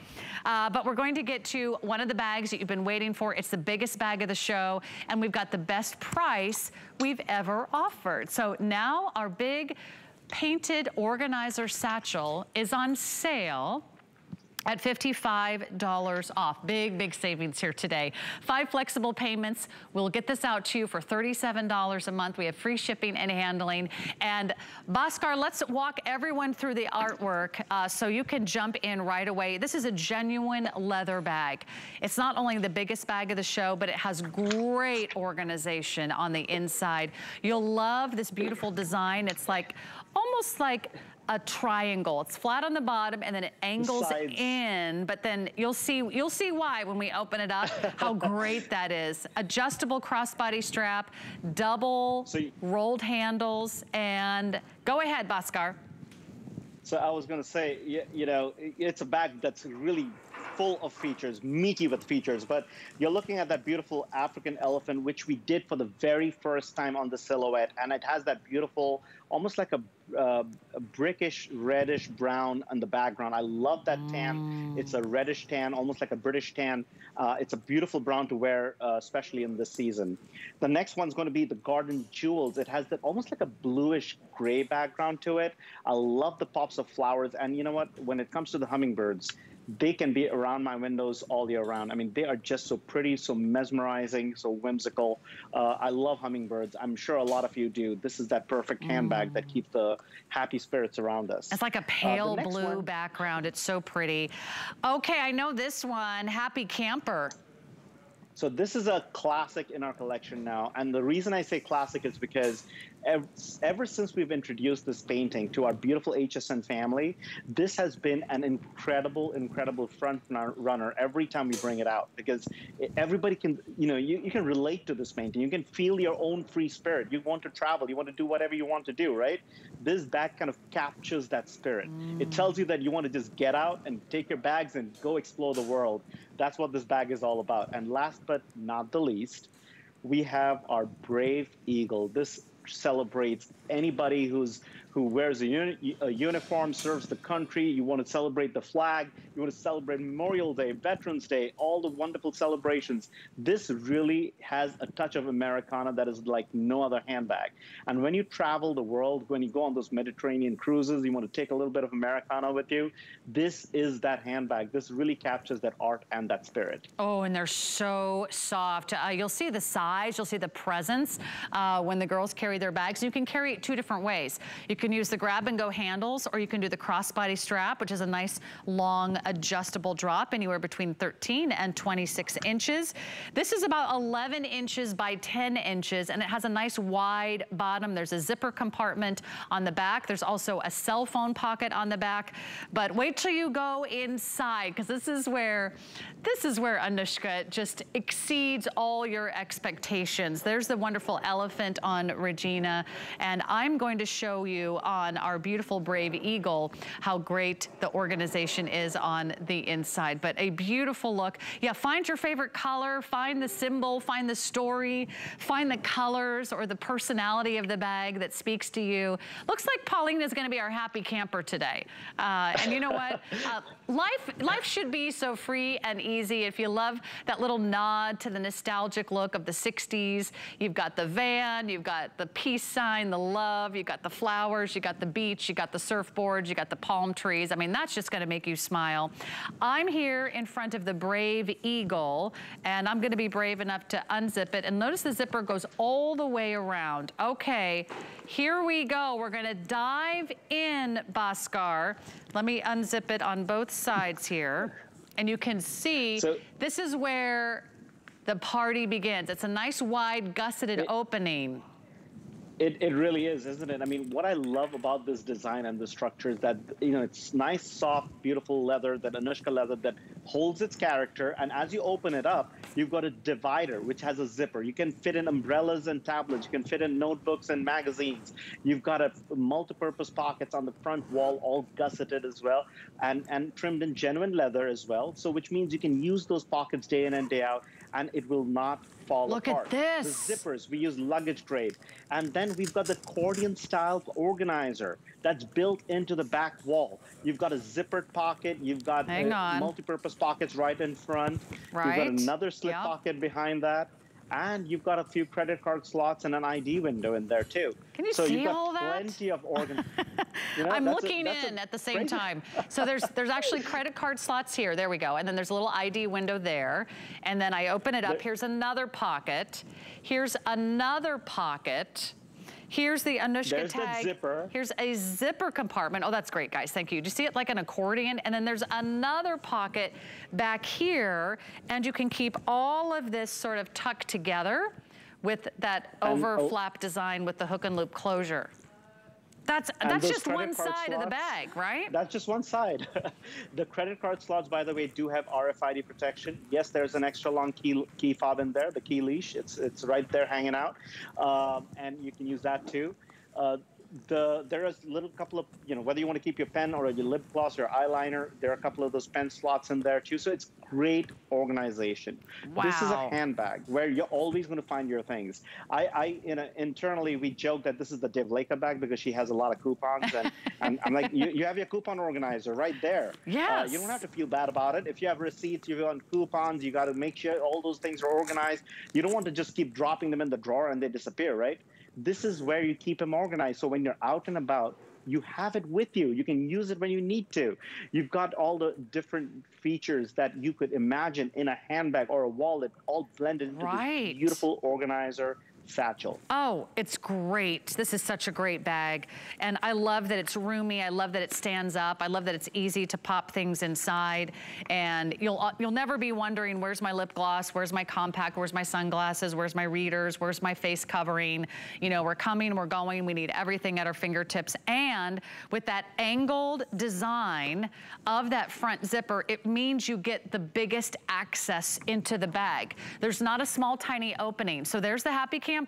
but we're going to get to one of the bags that you've been waiting for. It's the biggest bag of the show, and we've got the best price we've ever offered. So now our big painted organizer satchel is on sale at $55 off. Big, big savings here today. 5 flexible payments. We'll get this out to you for $37 a month. We have free shipping and handling. And Bhaskar, let's walk everyone through the artwork so you can jump in right away. This is a genuine leather bag. It's not only the biggest bag of the show, but it has great organization on the inside. You'll love this beautiful design. It's like, almost like a triangle. It's flat on the bottom and then it angles in, but then you'll see why when we open it up, how great that is. Adjustable crossbody strap, double rolled handles, and go ahead, Bhaskar. So I was gonna say, you know, it's a bag that's really full of features, meaty with features, but you're looking at that beautiful African elephant, which we did for the very first time on the silhouette, and it has that beautiful, almost like a brickish, reddish brown on the background. I love that tan. It's a reddish tan, almost like a British tan. It's a beautiful brown to wear, especially in this season. The next one's going to be the Garden Jewels. It has that almost like a bluish gray background to it. I love the pops of flowers, and you know what? When it comes to the hummingbirds, they can be around my windows all year round. I mean, they are just so pretty, so mesmerizing, so whimsical. I love hummingbirds. I'm sure a lot of you do. This is that perfect handbag that keeps the happy spirits around us. It's like a pale blue background. It's so pretty. Okay, I know this one, Happy Camper. So this is a classic in our collection now. And the reason I say classic is because ever since we've introduced this painting to our beautiful HSN family, this has been an incredible, incredible front runner every time we bring it out, because everybody can, you know, you can relate to this painting. You can feel your own free spirit. You want to travel. You want to do whatever you want to do, right? This bag kind of captures that spirit. It tells you that you want to just get out and take your bags and go explore the world. That's what this bag is all about. And last but not the least, we have our Brave Eagle. This celebrates anybody who wears a uniform, serves the country. You want to celebrate the flag. You want to celebrate Memorial Day, Veterans Day, all the wonderful celebrations. This really has a touch of Americana that is like no other handbag. And when you travel the world, when you go on those Mediterranean cruises, you want to take a little bit of Americana with you. This is that handbag. This really captures that art and that spirit. Oh, and they're so soft. You'll see the size. You'll see the presence when the girls carry their bags. You can carry it two different ways. You can use the grab and go handles, or you can do the crossbody strap, which is a nice long adjustable drop anywhere between 13 and 26 inches. This is about 11 inches by 10 inches, and it has a nice wide bottom. There's a zipper compartment on the back. There's also a cell phone pocket on the back, but wait till you go inside, because this is where Anuschka just exceeds all your expectations. There's the wonderful elephant on Regina, and I'm going to show you on our beautiful Brave Eagle how great the organization is on the inside. But a beautiful look. Yeah, find your favorite color, find the symbol, find the story, find the colors or the personality of the bag that speaks to you. Looks like Paulina's gonna be our happy camper today. And you know what? Life should be so free and easy. If you love that little nod to the nostalgic look of the 60s, you've got the van, you've got the peace sign, the love, you've got the flowers, you got the beach, you got the surfboards, you got the palm trees. I mean, that's just gonna make you smile. I'm here in front of the Brave Eagle, and I'm gonna be brave enough to unzip it. And notice the zipper goes all the way around. Okay, here we go. We're gonna dive in, Bhaskar. Let me unzip it on both sides here. And you can see, this is where the party begins. It's a nice wide gusseted opening. It really is, isn't it? I mean, what I love about this design and the structure is that, you know, it's nice, soft, beautiful leather, that Anuschka leather that holds its character. And as you open it up, you've got a divider, which has a zipper. You can fit in umbrellas and tablets. You can fit in notebooks and magazines. You've got a multi-purpose pockets on the front wall, all gusseted as well, and trimmed in genuine leather as well. So which means you can use those pockets day in and day out, and it will not fall apart. Look at this. The zippers, we use luggage grade. And then we've got the accordion style organizer that's built into the back wall. You've got a zippered pocket. You've got multi-purpose pockets right in front. Right. You've got another slip pocket behind that. And you've got a few credit card slots and an ID window in there too. Can you see all that? So you've got plenty of organ. You know, I'm looking in at the same time. So there's actually credit card slots here. There we go. And then there's a little ID window there. And then I open it up. Here's another pocket. Here's another pocket. Here's the Anuschka tag. The zipper. Here's a zipper compartment. Oh, that's great, guys. Thank you. Do you see it like an accordion? And then there's another pocket back here, and you can keep all of this sort of tucked together with that over flap design with the hook and loop closure. That's just one side of the bag, right? That's just one side. The credit card slots, by the way, do have RFID protection. Yes, there's an extra long key fob in there, the key leash. It's right there hanging out, and you can use that too. There is a little couple of, you know, whether you want to keep your pen or your lip gloss or eyeliner, there are a couple of those pen slots in there too. So it's great organization. Wow. This is a handbag where you're always going to find your things. Internally, we joke that this is the Devleka bag because she has a lot of coupons. And I'm like, you have your coupon organizer right there. Yes. You don't have to feel bad about it. If you have receipts, you want coupons, you got to make sure all those things are organized. You don't want to just keep dropping them in the drawer and they disappear, right? This is where you keep them organized. So when you're out and about, you have it with you. You can use it when you need to. You've got all the different features that you could imagine in a handbag or a wallet, all blended into this beautiful organizer satchel. Oh, it's great. This is such a great bag. And I love that it's roomy. I love that it stands up. I love that it's easy to pop things inside. And you'll never be wondering, where's my lip gloss? Where's my compact? Where's my sunglasses? Where's my readers? Where's my face covering? You know, we're coming, we're going. We need everything at our fingertips. And with that angled design of that front zipper, it means you get the biggest access into the bag. There's not a small, tiny opening. So there's the Happy Camper.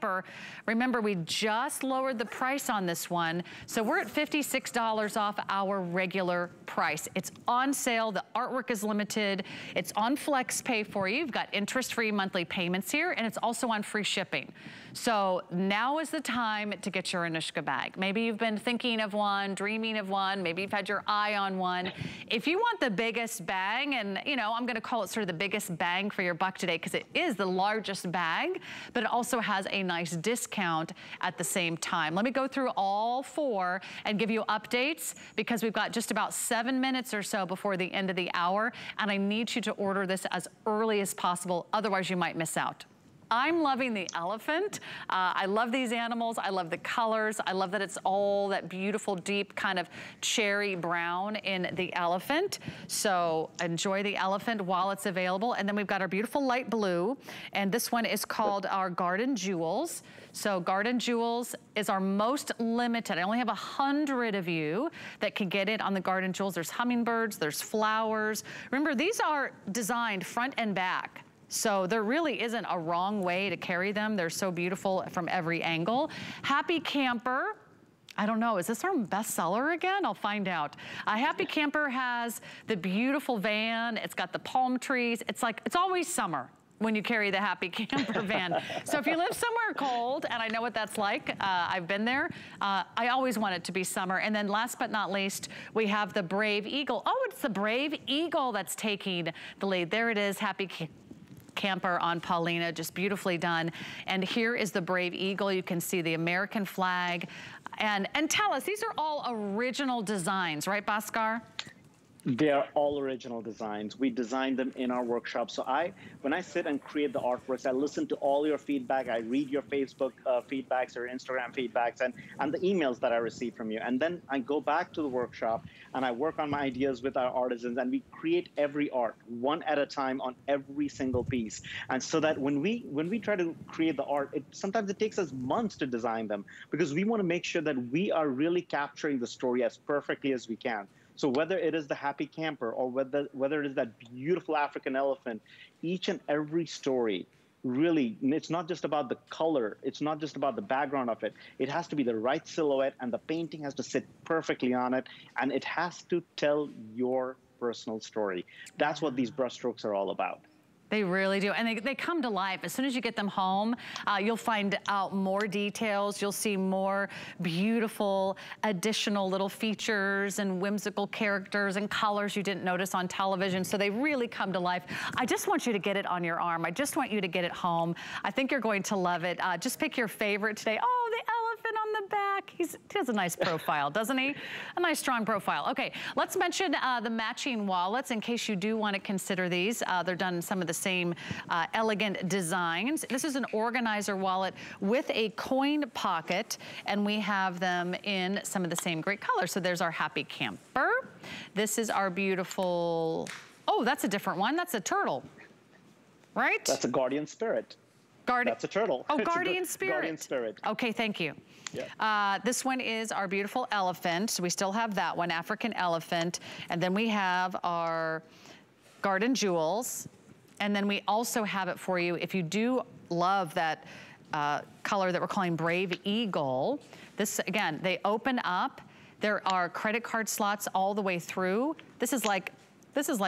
Remember, we just lowered the price on this one, so we're at $56 off our regular price. It's on sale. The artwork is limited. It's on FlexPay for you. You've got interest-free monthly payments here, and it's also on free shipping. So now is the time to get your Anuschka bag. Maybe you've been thinking of one, dreaming of one. Maybe you've had your eye on one. If you want the biggest bang, and you know, I'm going to call it sort of the biggest bang for your buck today because it is the largest bag, but it also has a nice discount at the same time. Let me go through all four and give you updates because we've got just about 7 minutes or so before the end of the hour, and I need you to order this as early as possible. Otherwise, you might miss out. I'm loving the elephant. I love these animals. I love the colors. I love that it's all that beautiful, deep kind of cherry brown in the elephant. So enjoy the elephant while it's available. And then we've got our beautiful light blue. And this one is called our Garden Jewels. So Garden Jewels is our most limited. I only have 100 of you that can get it on the Garden Jewels. There's hummingbirds, there's flowers. Remember, these are designed front and back. So there really isn't a wrong way to carry them. They're so beautiful from every angle. Happy Camper. I don't know, is this our bestseller again? I'll find out. Happy Camper has the beautiful van. It's got the palm trees. It's like, it's always summer when you carry the Happy Camper van. So if you live somewhere cold, and I know what that's like, I've been there, I always want it to be summer. And then last but not least, we have the Brave Eagle. Oh, it's the Brave Eagle that's taking the lead. There it is, Happy Camper on Paulina, just beautifully done. And here is the Brave Eagle. You can see the American flag. And tell us, these are all original designs, right, Bhaskar? They are all original designs. We designed them in our workshop. So when I sit and create the artworks, I listen to all your feedback. I read your Facebook feedbacks or Instagram feedbacks and the emails that I receive from you. And then I go back to the workshop and I work on my ideas with our artisans, and we create every art one at a time on every single piece. And so that when we try to create the art, sometimes it takes us months to design them because we want to make sure that we are really capturing the story as perfectly as we can. So whether it is the Happy Camper or whether it is that beautiful African elephant, each and every story, really, it's not just about the color. It's not just about the background of it. It has to be the right silhouette, and the painting has to sit perfectly on it, and it has to tell your personal story. That's what these brushstrokes are all about. They really do, and they come to life. As soon as you get them home, you'll find out more details. You'll see more beautiful additional little features and whimsical characters and colors you didn't notice on television, so they really come to life. I just want you to get it on your arm. I just want you to get it home. I think you're going to love it. Just pick your favorite today. Oh, the elephant on the back. He has a nice profile, doesn't he? A nice, strong profile. Okay, let's mention the matching wallets in case you do want to consider these. They're done in some of the same elegant designs. This is an organizer wallet with a coin pocket, and we have them in some of the same great colors. So there's our Happy Camper. This is our beautiful, oh, that's a different one. That's a turtle, right? That's a Guardian Spirit. That's a turtle. Oh, Guardian Spirit. Guardian Spirit. Okay, thank you. Yeah. This one is our beautiful elephant. So we still have that one, African elephant. And then we have our Garden Jewels. And then we also have it for you if you do love that color that we're calling Brave Eagle. This, again, they open up. There are credit card slots all the way through. This is like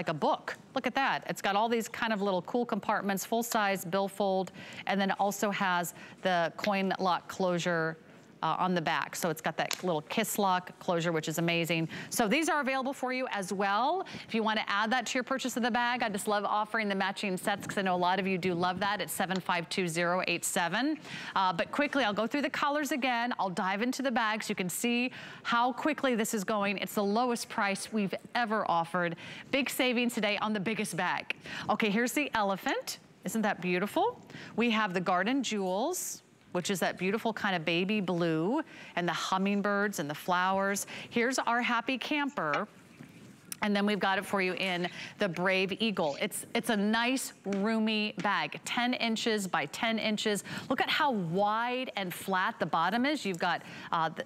a book. Look at that. It's got all these kind of little cool compartments, full-size billfold, and then also has the coin lock closure on the back. So it's got that little kiss lock closure, which is amazing. So these are available for you as well. If you want to add that to your purchase of the bag, I just love offering the matching sets because I know a lot of you do love that. It's 752087. But quickly, I'll go through the colors again. I'll dive into the bags. You can see how quickly this is going. It's the lowest price we've ever offered. Big savings today on the biggest bag. Okay, here's the elephant. Isn't that beautiful? We have the Garden Jewels, which is that beautiful kind of baby blue, and the hummingbirds and the flowers. Here's our Happy Camper. And then we've got it for you in the Brave Eagle. It's a nice, roomy bag, 10 inches by 10 inches. Look at how wide and flat the bottom is. You've got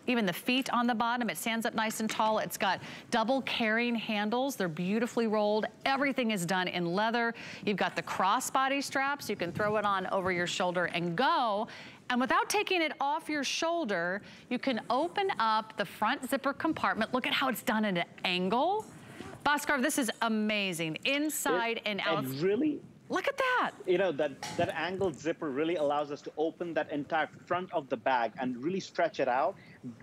even the feet on the bottom. It stands up nice and tall. It's got double carrying handles. They're beautifully rolled. Everything is done in leather. You've got the crossbody straps. You can throw it on over your shoulder and go. And without taking it off your shoulder, you can open up the front zipper compartment. Look at how it's done at an angle. Bhaskar, this is amazing. Inside and out. Really? Look at that. You know, that angled zipper really allows us to open that entire front of the bag and really stretch it out.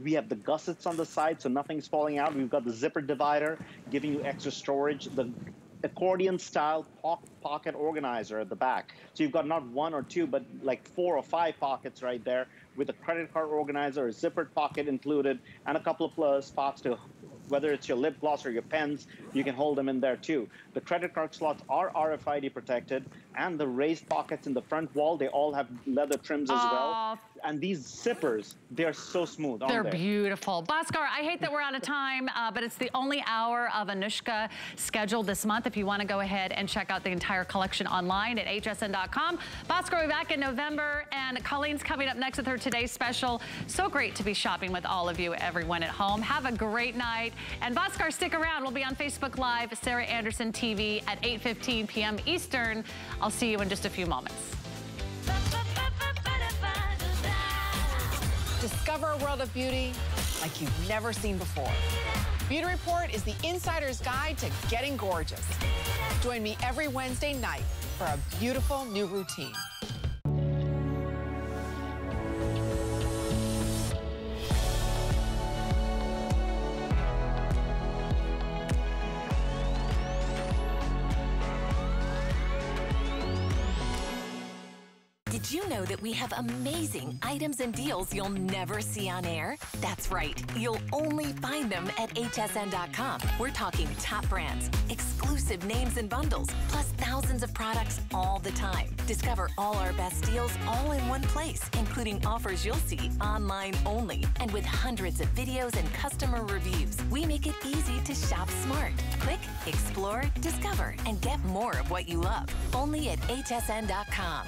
We have the gussets on the side, so nothing's falling out. We've got the zipper divider, giving you extra storage. The accordion-style pocket organizer at the back. So you've got not one or two, but like 4 or 5 pockets right there with a credit card organizer, a zippered pocket included, and a couple of spots to, whether it's your lip gloss or your pens, you can hold them in there too. The credit card slots are RFID protected. and the raised pockets in the front wall, they all have leather trims as well. And these zippers, they're so smooth. They're beautiful. Bhaskar, I hate that we're out of time, but it's the only hour of Anuschka scheduled this month. If you want to go ahead and check out the entire collection online at hsn.com. Bhaskar will be back in November, and Colleen's coming up next with her Today's Special. So great to be shopping with all of you, everyone at home. Have a great night. And Bhaskar, stick around. We'll be on Facebook Live, Sarah Anderson TV at 8:15 p.m. Eastern. I'll see you in just a few moments. Discover a world of beauty like you've never seen before. Beauty Report is the insider's guide to getting gorgeous. Join me every Wednesday night for a beautiful new routine. Did you know that we have amazing items and deals you'll never see on air? That's right. You'll only find them at hsn.com. We're talking top brands, exclusive names and bundles, plus thousands of products all the time. Discover all our best deals all in one place, including offers you'll see online only. And with hundreds of videos and customer reviews, we make it easy to shop smart. Click, explore, discover, and get more of what you love. Only at hsn.com.